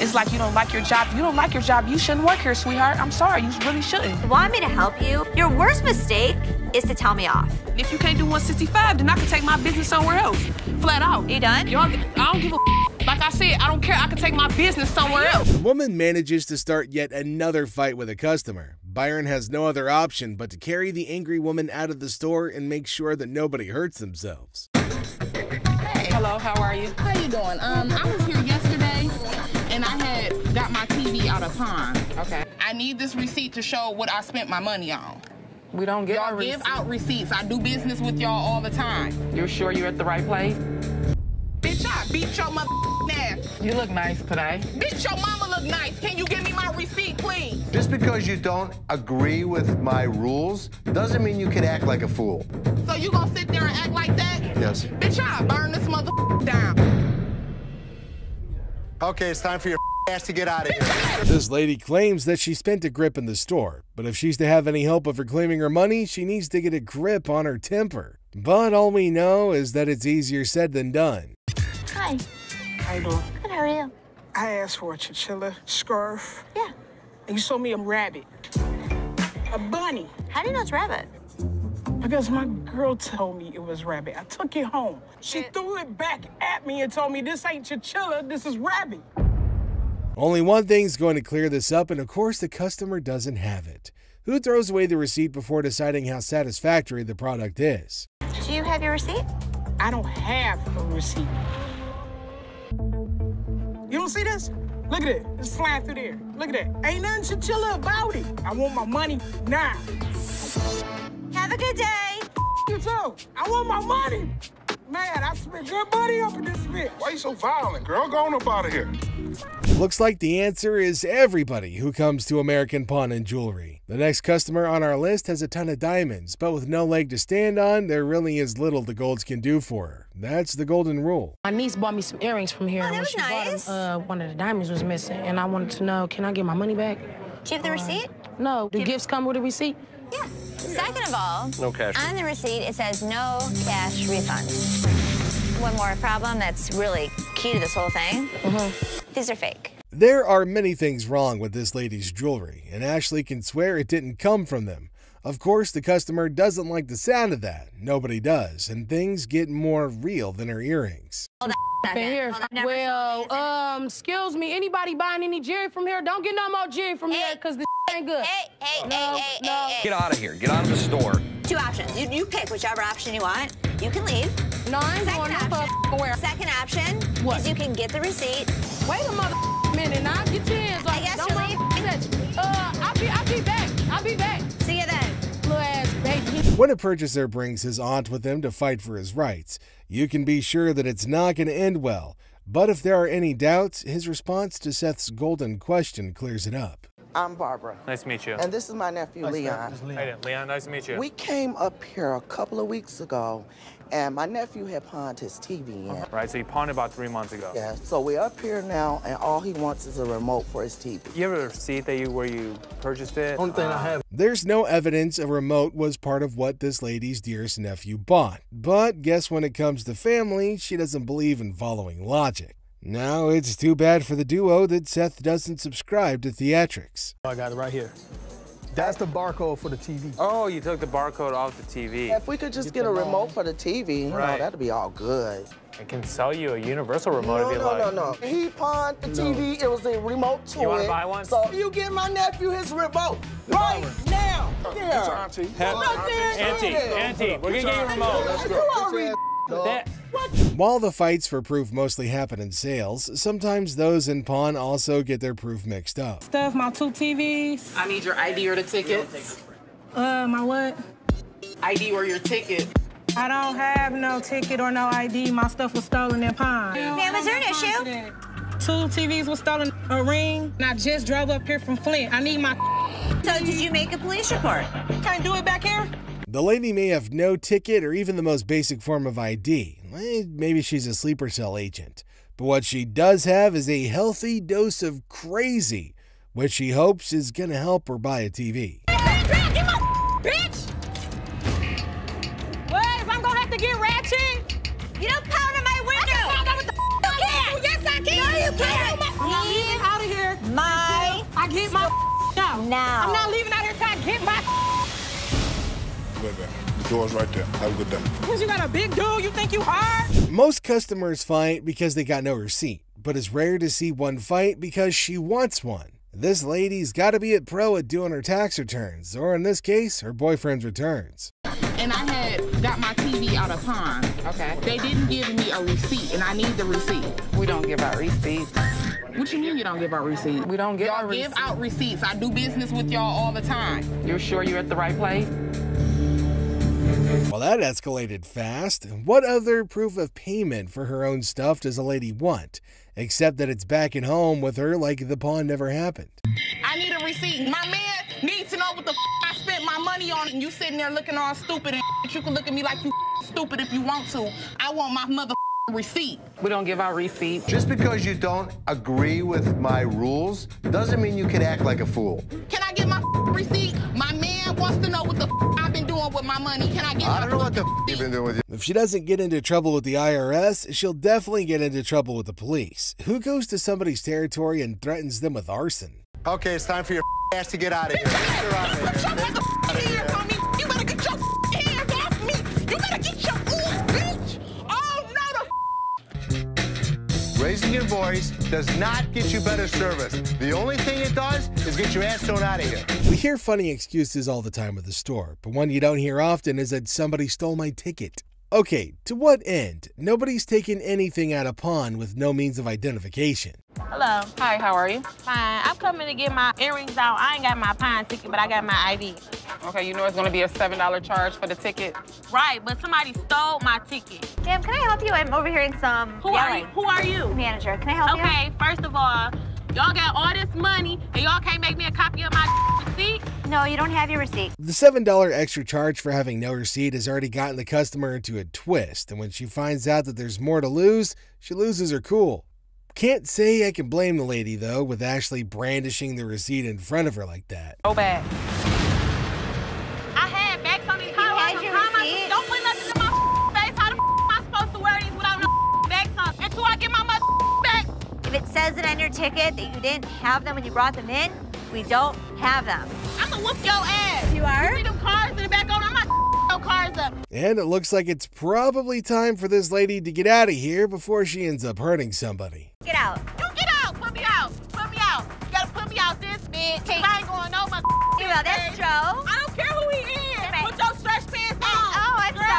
It's like you don't like your job. If you don't like your job, you shouldn't work here, sweetheart. I'm sorry, you really shouldn't. You want me to help you? Your worst mistake is to tell me off. If you can't do 165, then I can take my business somewhere else. Flat out. You done? I don't give a like I said, I don't care. I can take my business somewhere else. The woman manages to start yet another fight with a customer. Byron has no other option but to carry the angry woman out of the store and make sure that nobody hurts themselves. Hey. Hello, how are you? How you doing? I was here yesterday, and I had got my TV out of pawn. Okay. I need this receipt to show what I spent my money on. We don't give out receipts. Y'all give out receipts. I do business with y'all all the time. You're sure you're at the right place? Bitch, I beat your mother ass. You look nice today. Bitch, your mama look nice. Can you give me my receipt, please? Just because you don't agree with my rules doesn't mean you can act like a fool. So you gonna sit there and act like that? Yes. Bitch, I'll burn this mother down. Okay, it's time for your ass to get out of here. This lady claims that she spent a grip in the store, but if she's to have any hope of reclaiming her money, she needs to get a grip on her temper. But all we know is that it's easier said than done. Hi. How you doing? Good, how are you? I asked for a chinchilla scarf. Yeah. And you sold me a rabbit. A bunny. How do you know it's rabbit? Because my girl told me it was rabbit. I took it home. She threw it back at me and told me this ain't chinchilla, this is rabbit. Only one thing's going to clear this up, and of course the customer doesn't have it. Who throws away the receipt before deciding how satisfactory the product is? Do you have your receipt? I don't have a receipt. You don't see this? Look at it. It's flying through there. Look at that. Ain't nothing chinchilla about it. I want my money now. Have a good day. You too. I want my money. Man, I spent good money up in this bitch. Why you so violent, girl? Go on up out of here. Looks like the answer is everybody who comes to American Pawn and Jewelry. The next customer on our list has a ton of diamonds, but with no leg to stand on, there really is little the golds can do for her. That's the golden rule. My niece bought me some earrings from here. Oh, that was nice. One of the diamonds was missing, and I wanted to know, can I get my money back? Do you have the receipt? No. Do gifts come with a receipt? Yeah. Second of all, no cash on the receipt, it says no cash refund. One more problem that's really key to this whole thing. These are fake. There are many things wrong with this lady's jewelry, and Ashley can swear it didn't come from them. Of course, the customer doesn't like the sound of that. Nobody does, and things get more real than her earrings. Well, excuse me, anybody buying any jewelry from here? Don't get no more jewelry from here, because this ain't good. No. Get out of here. Get out of the store. Two options. You pick whichever option you want. You can leave. No, I ain't going no where. Second option is you can get the receipt. Wait a minute, now get your hands off. I guess you'll leave. I'll be back. I'll be back. See you then. When a purchaser brings his aunt with him to fight for his rights, you can be sure that it's not going to end well. But if there are any doubts, his response to Seth's golden question clears it up. I'm Barbara. Nice to meet you. And this is my nephew, Leon. Hey, Leon, nice to meet you. We came up here a couple of weeks ago, and my nephew had pawned his TV in. Right, so he pawned about 3 months ago. Yeah, so we're up here now, and all he wants is a remote for his TV. You have a receipt that where you purchased it? Only thing I have. There's no evidence a remote was part of what this lady's dearest nephew bought. But guess when it comes to family, she doesn't believe in following logic. Now, it's too bad for the duo that Seth doesn't subscribe to theatrics. I got it right here. That's the barcode for the TV. Oh, you took the barcode off the TV. Yeah, if we could just get a remote for the TV, you know, that'd be all good. I can sell you a universal remote if you like. No. He pawned the TV. It was a remote to it. You want to buy one? So you give my nephew his remote right now. Yeah. It's auntie. Auntie, we're going to get you a remote. Let's go. While the fights for proof mostly happen in sales, sometimes those in pawn also get their proof mixed up. Stuff, my two TVs. I need your ID or the tickets. My what? ID or your ticket. I don't have no ticket or no ID. My stuff was stolen in pawn. Ma'am, is there an issue? Today. Two TVs were stolen, a ring, and I just drove up here from Flint. I need my... So did you make a police report? Can't do it back here? The lady may have no ticket or even the most basic form of ID. Maybe she's a sleeper cell agent. But what she does have is a healthy dose of crazy, which she hopes is going to help her buy a TV. Get my bitch! What, if I'm going to have to get ratchet? You don't pound on my window! I can pound on what the f*** you can! Yes, I can! No, you can't! Leave out of here I get my f*** out. Now. I'm not leaving out here until I get my f***. The door's right there. Have a good day. Because you got a big dude, you think you hard? Most customers fight because they got no receipt, but it's rare to see one fight because she wants one. This lady's got to be a pro at doing her tax returns, or in this case, her boyfriend's returns. And I had got my TV out of pawn. Okay. They didn't give me a receipt, and I need the receipt. We don't give out receipts. What you mean you don't give out receipts? We don't give out receipts. Y'all give out receipts. I do business with y'all all the time. You're sure you're at the right place? Well, that escalated fast. What other proof of payment for her own stuff does a lady want? Except that it's back at home with her like the pawn never happened. I need a receipt. My man needs to know what the f I spent my money on. And you sitting there looking all stupid and you can look at me like you stupid if you want to. I want my mother receipt. We don't give out receipts. Just because you don't agree with my rules doesn't mean you can act like a fool. Can I get my receipt? My man wants to know what the I've been doing with my money. Can I get my receipt? I don't know what the you've been doing with you. If she doesn't get into trouble with the IRS, she'll definitely get into trouble with the police. Who goes to somebody's territory and threatens them with arson? Okay, it's time for your ass to get out of here. You better get your hands off me. You better get your bitch. Raising your voice does not get you better service. The only thing it does is get your ass thrown out of here. We hear funny excuses all the time at the store, but one you don't hear often is that somebody stole my ticket. Okay, to what end? Nobody's taken anything out of pawn with no means of identification. Hello. Hi, how are you? Fine. I'm coming to get my earrings out. I ain't got my pawn ticket, but I got my ID. Okay, you know it's going to be a $7 charge for the ticket? Right, but somebody stole my ticket. Ma'am, can I help you? I'm overhearing some yelling. Who are you? Manager, can I help you? Okay, first of all, y'all got all this money, and y'all can't make me a copy of my receipt? No, you don't have your receipt. The $7 extra charge for having no receipt has already gotten the customer into a twist, and when she finds out that there's more to lose, she loses her cool. Can't say I can blame the lady, though, with Ashley brandishing the receipt in front of her like that. So bad. I had bags on these high ones. Don't put nothing in my face. How the f*** am I supposed to wear these without no bags on? Until I get my mother back. If it says it on your your ticket that you didn't have them when you brought them in, we don't have them. I'm gonna whoop your ass. You are? You see them cars in the back on? I'm gonna your cars up. And it looks like it's probably time for this lady to get out of here before she ends up hurting somebody. Get out. You get out. Put me out. Put me out. You gotta put me out this bitch. Hey. I ain't going over my you know, that's true. I don't care who he is. Right. Put your stretch pants on. Oh, I'm sorry. Out.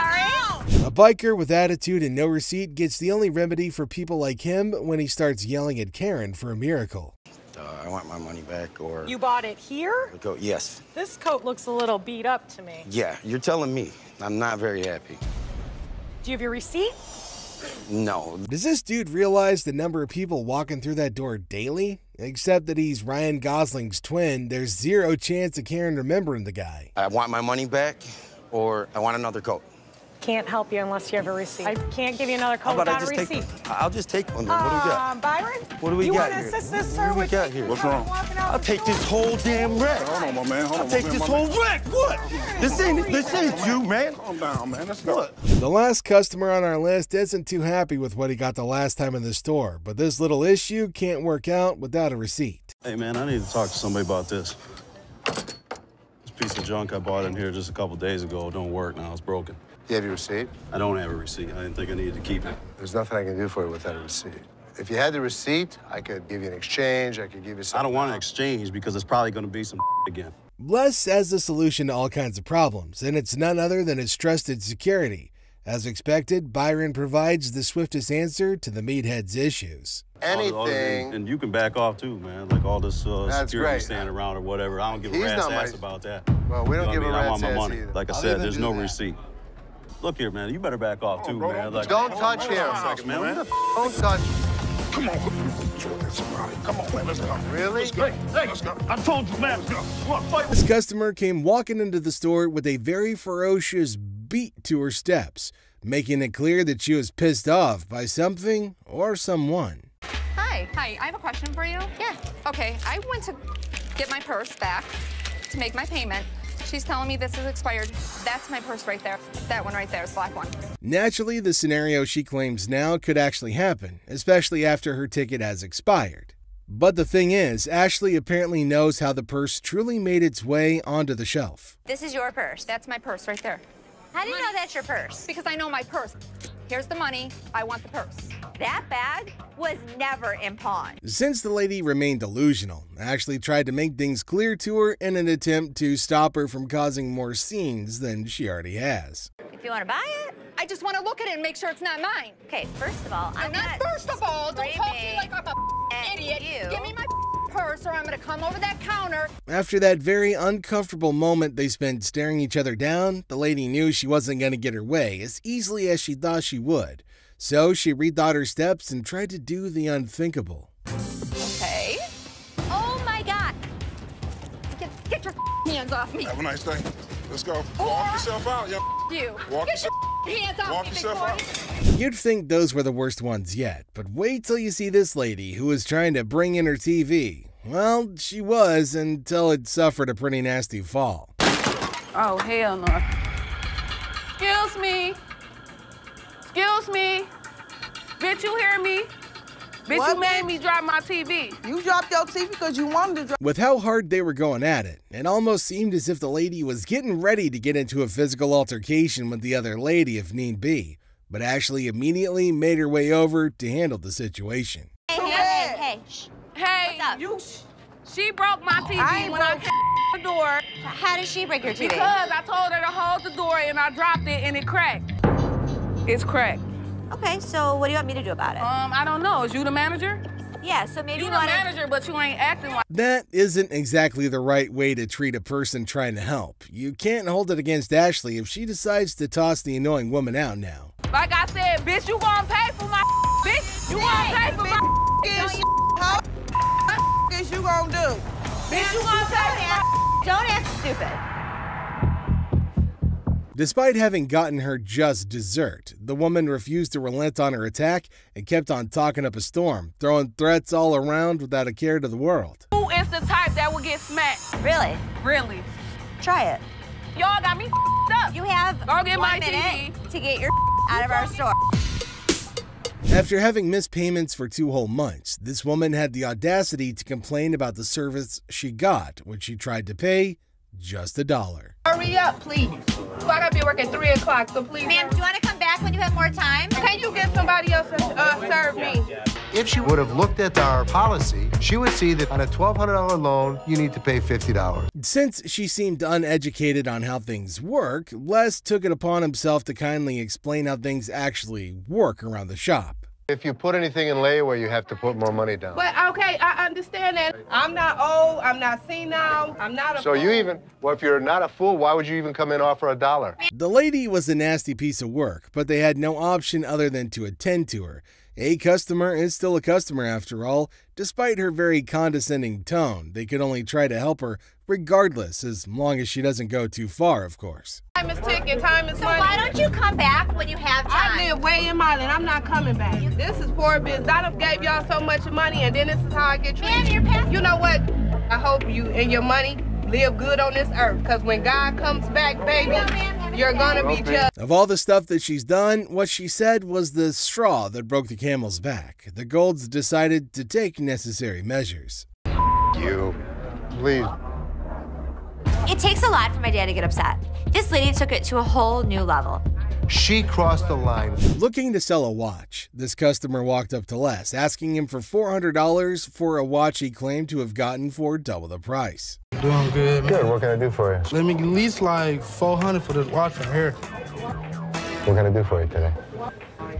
A biker with attitude and no receipt gets the only remedy for people like him when he starts yelling at Karen for a miracle. I want my money back, or... You bought it here? The coat, yes. This coat looks a little beat up to me. Yeah, you're telling me. I'm not very happy. Do you have your receipt? No. Does this dude realize the number of people walking through that door daily? Except that he's Ryan Gosling's twin, there's zero chance of Karen remembering the guy. I want my money back, or I want another coat. Can't help you unless you have a receipt. I can't give you another coat without a receipt. I'll just take one. What do we got? Byron? What do we got here? You want to assist this, sir? What do we got here? What's wrong? I'll take this whole damn wreck. Hold on, my man. Hold on, I'll take this whole wreck. What? This ain't you, man. Calm down, man. That's not. The last customer on our list isn't too happy with what he got the last time in the store, but this little issue can't work out without a receipt. Hey, man, I need to talk to somebody about this. This piece of junk I bought in here just a couple days ago don't work now. It's broken. Do you have your receipt? I don't have a receipt. I didn't think I needed to keep it. There's nothing I can do for you without a receipt. If you had the receipt, I could give you an exchange. I could give you something. I don't want an exchange because it's probably going to be some again. Bless has the solution to all kinds of problems, and it's none other than his trusted security. As expected, Byron provides the swiftest answer to the meathead's issues. Anything. And you can back off too, man. Like all this security standing around or whatever. I don't give a rat's ass about that. Well, we don't give a rat's ass either. Like I said, there's no receipt. Look here, man. You better back off, too, man. Like, don't touch him. Don't touch him. Come on. Come on, man. Let's go. Really? Let's go. Hey, let's go. I told you, man. Let's go. Come on, fight. This customer came walking into the store with a very ferocious beat to her steps, making it clear that she was pissed off by something or someone. Hi. Hi. I have a question for you. Yeah. Okay. I went to get my purse back to make my payment. She's telling me this is expired. That's my purse right there. That one right there is the black one. Naturally, the scenario she claims now could actually happen, especially after her ticket has expired. But the thing is, Ashley apparently knows how the purse truly made its way onto the shelf. This is your purse. That's my purse right there. How do you know that's your purse? Because I know my purse. Here's the money. I want the purse. That bag was never in pawn. Since the lady remained delusional, Ashley tried to make things clear to her in an attempt to stop her from causing more scenes than she already has. If you want to buy it, I just want to look at it and make sure it's not mine. Okay, first of all, First of all, don't talk to me like I'm a idiot. Give me my purse or I'm going to come over that counter. After that very uncomfortable moment they spent staring each other down, the lady knew she wasn't going to get her way as easily as she thought she would. So she rethought her steps and tried to do the unthinkable. Okay. Oh my God. Get your hands off me. Have a nice day. Let's go. Walk yourself out, you. Walk yourself out. Walk yourself out. You'd think those were the worst ones yet, but wait till you see this lady who was trying to bring in her TV. Well, she was until it suffered a pretty nasty fall. Oh, hell no. Excuse me. Excuse me. Bitch, you hear me? Bitch, what? You made me drop my TV. You dropped your TV because you wanted to drop. With how hard they were going at it, it almost seemed as if the lady was getting ready to get into a physical altercation with the other lady if need be, but Ashley immediately made her way over to handle the situation. Hey, what's up? She broke my TV when I came to the door. So how did she break your TV? Because I told her to hold the door and I dropped it and it cracked. It's cracked. Okay, so what do you want me to do about it? I don't know. Is you the manager? Yeah, so maybe you the manager, but you ain't acting like... That isn't exactly the right way to treat a person trying to help. You can't hold it against Ashley if she decides to toss the annoying woman out now. Like I said, bitch, you gonna pay for my bitch. You gonna pay for my bitch. How the is you gonna do? Bitch, you gonna pay for my... Don't act stupid. Despite having gotten her just dessert, the woman refused to relent on her attack and kept on talking up a storm, throwing threats all around without a care to the world. Who is the type that will get smacked? Really? Really. Try it. Y'all got me up. You have 1 minute to get your out of our store. After having missed payments for 2 whole months, this woman had the audacity to complain about the service she got when she tried to pay just $1. Hurry up, please. So I gotta be at work at 3 o'clock, so please. Ma'am, do you want to come back when you have more time? Can you get somebody else to serve me? If she would have looked at our policy, she would see that on a $1,200 loan, you need to pay $50. Since she seemed uneducated on how things work, Les took it upon himself to kindly explain how things actually work around the shop. If you put anything in layaway, you have to put more money down. But, okay, I understand that. I'm not old, I'm not senile, I'm not a fool. So you even, well, if you're not a fool, why would you even come in and offer $1? The lady was a nasty piece of work, but they had no option other than to attend to her. A customer is still a customer after all. Despite her very condescending tone, they could only try to help her regardless, as long as she doesn't go too far, of course. Time is ticking, time is money. So why don't you come back when you have time? I live way in Milan, I'm not coming back. This is poor business. I done gave y'all so much money, and then this is how I get treated. You know what? I hope you and your money live good on this earth, because when God comes back, baby, you're gonna be judged. Of all the stuff that she's done, what she said was the straw that broke the camel's back. The Golds decided to take necessary measures. You, please. It takes a lot for my dad to get upset. This lady took it to a whole new level. She crossed the line. Looking to sell a watch, this customer walked up to Les, asking him for $400 for a watch he claimed to have gotten for double the price. Doing good, man. Good, what can I do for you? Let me at least like $400 for this watch right here. What can I do for you today?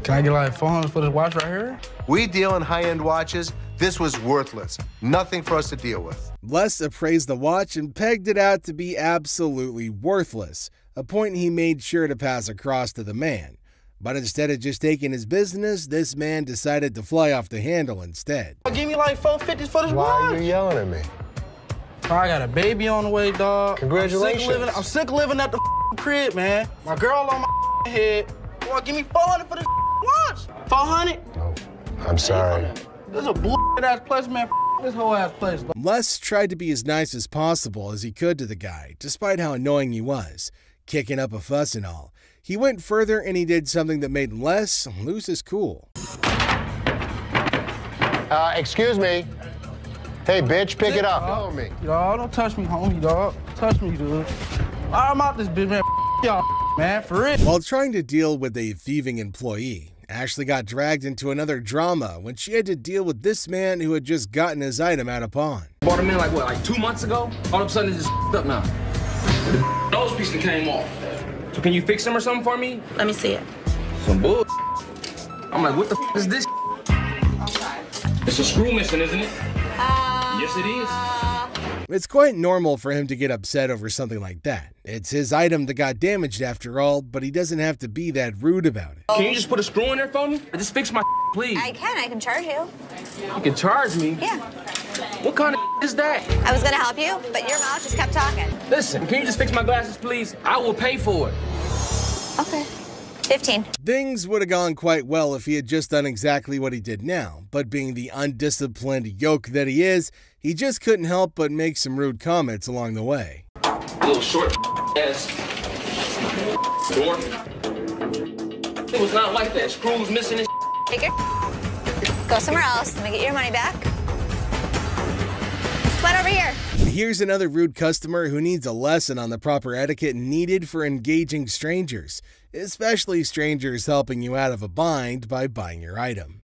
Can I get like $400 for this watch right here? We deal in high-end watches. This was worthless. Nothing for us to deal with. Les appraised the watch and pegged it out to be absolutely worthless, a point he made sure to pass across to the man. But instead of just taking his business, this man decided to fly off the handle instead. Give me like $450 for this watch. Why are you yelling at me? I got a baby on the way, dog. Congratulations. I'm sick living at the crib, man. My girl on my head. Boy, give me $400 for this watch. $400? No, I'm sorry. This is a bull-ass place, man. This whole ass place. Les tried to be as nice as possible as he could to the guy, despite how annoying he was, kicking up a fuss and all. He went further and he did something that made Les lose his cool. Excuse me. Hey, bitch, pick it up. Homie. Y'all, don't touch me, homie, dog. Touch me, dude. I'm out this bitch, man. Y'all, man, for real. While trying to deal with a thieving employee, Ashley got dragged into another drama when she had to deal with this man who had just gotten his item out of pawn. Bought him in like what, like 2 months ago? All of a sudden, it just up now. The nose piece came off. So can you fix them or something for me? Let me see it. Some bull. I'm like, what the is this? It's a screw missing, isn't it? Yes, it is. It's quite normal for him to get upset over something like that. It's his item that got damaged after all, but he doesn't have to be that rude about it. Oh. Can you just put a screw in there for me? Just fix my please. I can charge you. You can charge me? Yeah. What kind of is that? I was gonna help you, but your mouth just kept talking. Listen, can you just fix my glasses, please? I will pay for it. Okay. 15. Things would have gone quite well if he had just done exactly what he did now, but being the undisciplined yoke that he is, he just couldn't help but make some rude comments along the way. Little short ass door. It was not like that. Screws missing and take your go somewhere else. Let me get your money back. Come on over here. Here's another rude customer who needs a lesson on the proper etiquette needed for engaging strangers, especially strangers helping you out of a bind by buying your item.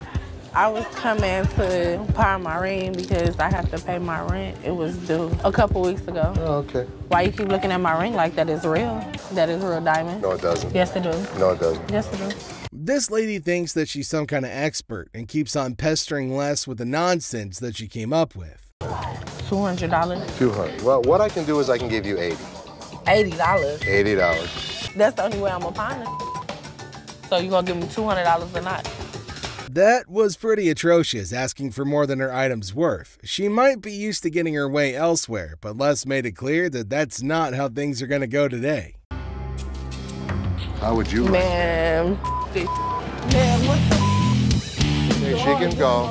I was coming to buy my ring because I have to pay my rent. It was due a couple weeks ago. Oh, okay. Why you keep looking at my ring like that is real? That is real diamond. No, it doesn't. Yes, it does. No, it doesn't. Yes, it does. This lady thinks that she's some kind of expert and keeps on pestering Les with the nonsense that she came up with. $200. 200. Well, what I can do is I can give you 80. $80. $80. That's the only way I'm a partner. So you gonna give me $200 or not? That was pretty atrocious, asking for more than her item's worth. She might be used to getting her way elsewhere, but Les made it clear that that's not how things are gonna go today. How would you like Man, what the hey, she can go.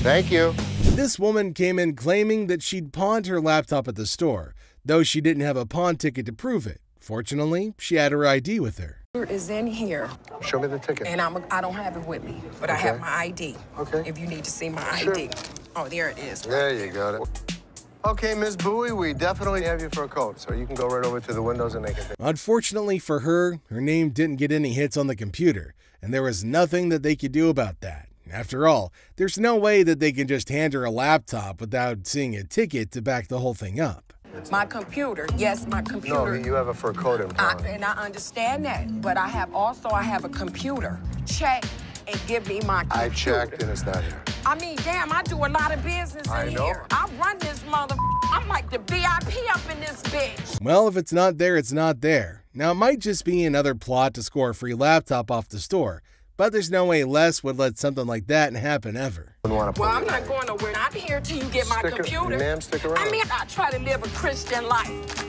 Thank you. This woman came in claiming that she'd pawned her laptop at the store, though she didn't have a pawn ticket to prove it. Fortunately, she had her ID with her. is in here. Show me the ticket. And I don't have it with me, but okay. I have my ID. Okay. If you need to see my ID. Oh, there it is. There you got it. Okay, Ms. Bowie, we definitely have you for a coat, so you can go right over to the windows and they can... Unfortunately for her, her name didn't get any hits on the computer, and there was nothing that they could do about that. After all, there's no way that they can just hand her a laptop without seeing a ticket to back the whole thing up. My computer, yes, my computer. No, you have a fur coat impound. And I understand that, but I also have a computer. Check and give me my computer. I checked and it's not here. I mean, damn, I do a lot of business in here. I run this mother. I'm like the VIP up in this bitch. Well, if it's not there, it's not there. Now, it might just be another plot to score a free laptop off the store, but there's no way Les would let something like that happen ever. Well, I'm not going nowhere. I'm here till you get my computer. Ma'am, stick around. I mean, I try to live a Christian life.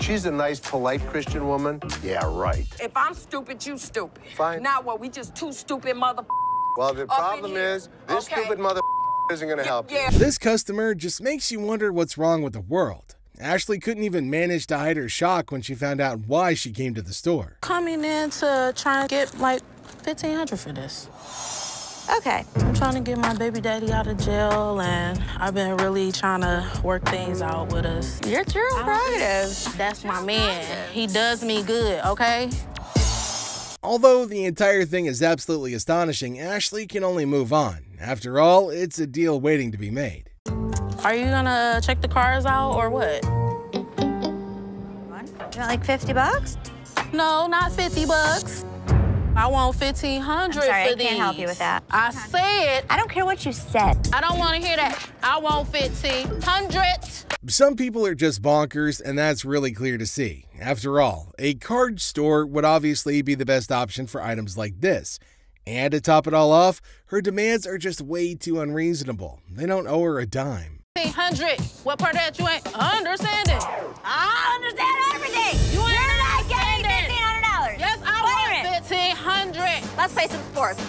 She's a nice, polite Christian woman. Yeah, right. If I'm stupid, you stupid. Fine. Now what? We just two stupid mother. Well, the problem is, this stupid mother isn't going to help you. This customer just makes you wonder what's wrong with the world. Ashley couldn't even manage to hide her shock when she found out why she came to the store. Coming in to try and get like $1,500 for this. Okay. I'm trying to get my baby daddy out of jail, and I've been really trying to work things out with us. You're true, right? That's my man. He does me good, okay? Although the entire thing is absolutely astonishing, Ashley can only move on. After all, it's a deal waiting to be made. Are you gonna check the cars out or what? You want like 50 bucks? No, not 50 bucks. I want $1,500 for these. I can't help you with that. I said... I don't care what you said. I don't want to hear that. I want $1,500. Some people are just bonkers, and that's really clear to see. After all, a card store would obviously be the best option for items like this. And to top it all off, her demands are just way too unreasonable. They don't owe her a dime. $1,500. What part of that you ain't understanding? I understand everything. You ain't understanding. Yes, I want $1,500. Let's play some sports.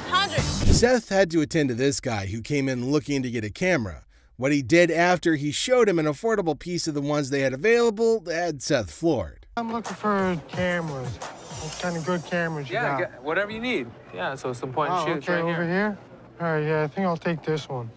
Seth had to attend to this guy who came in looking to get a camera. What he did after he showed him an affordable piece of the ones they had available had Seth floored. I'm looking for cameras. What kind of good cameras you got? Yeah, whatever you need. Yeah, so some point and shoot right here. Over here? All right, yeah, I think I'll take this one.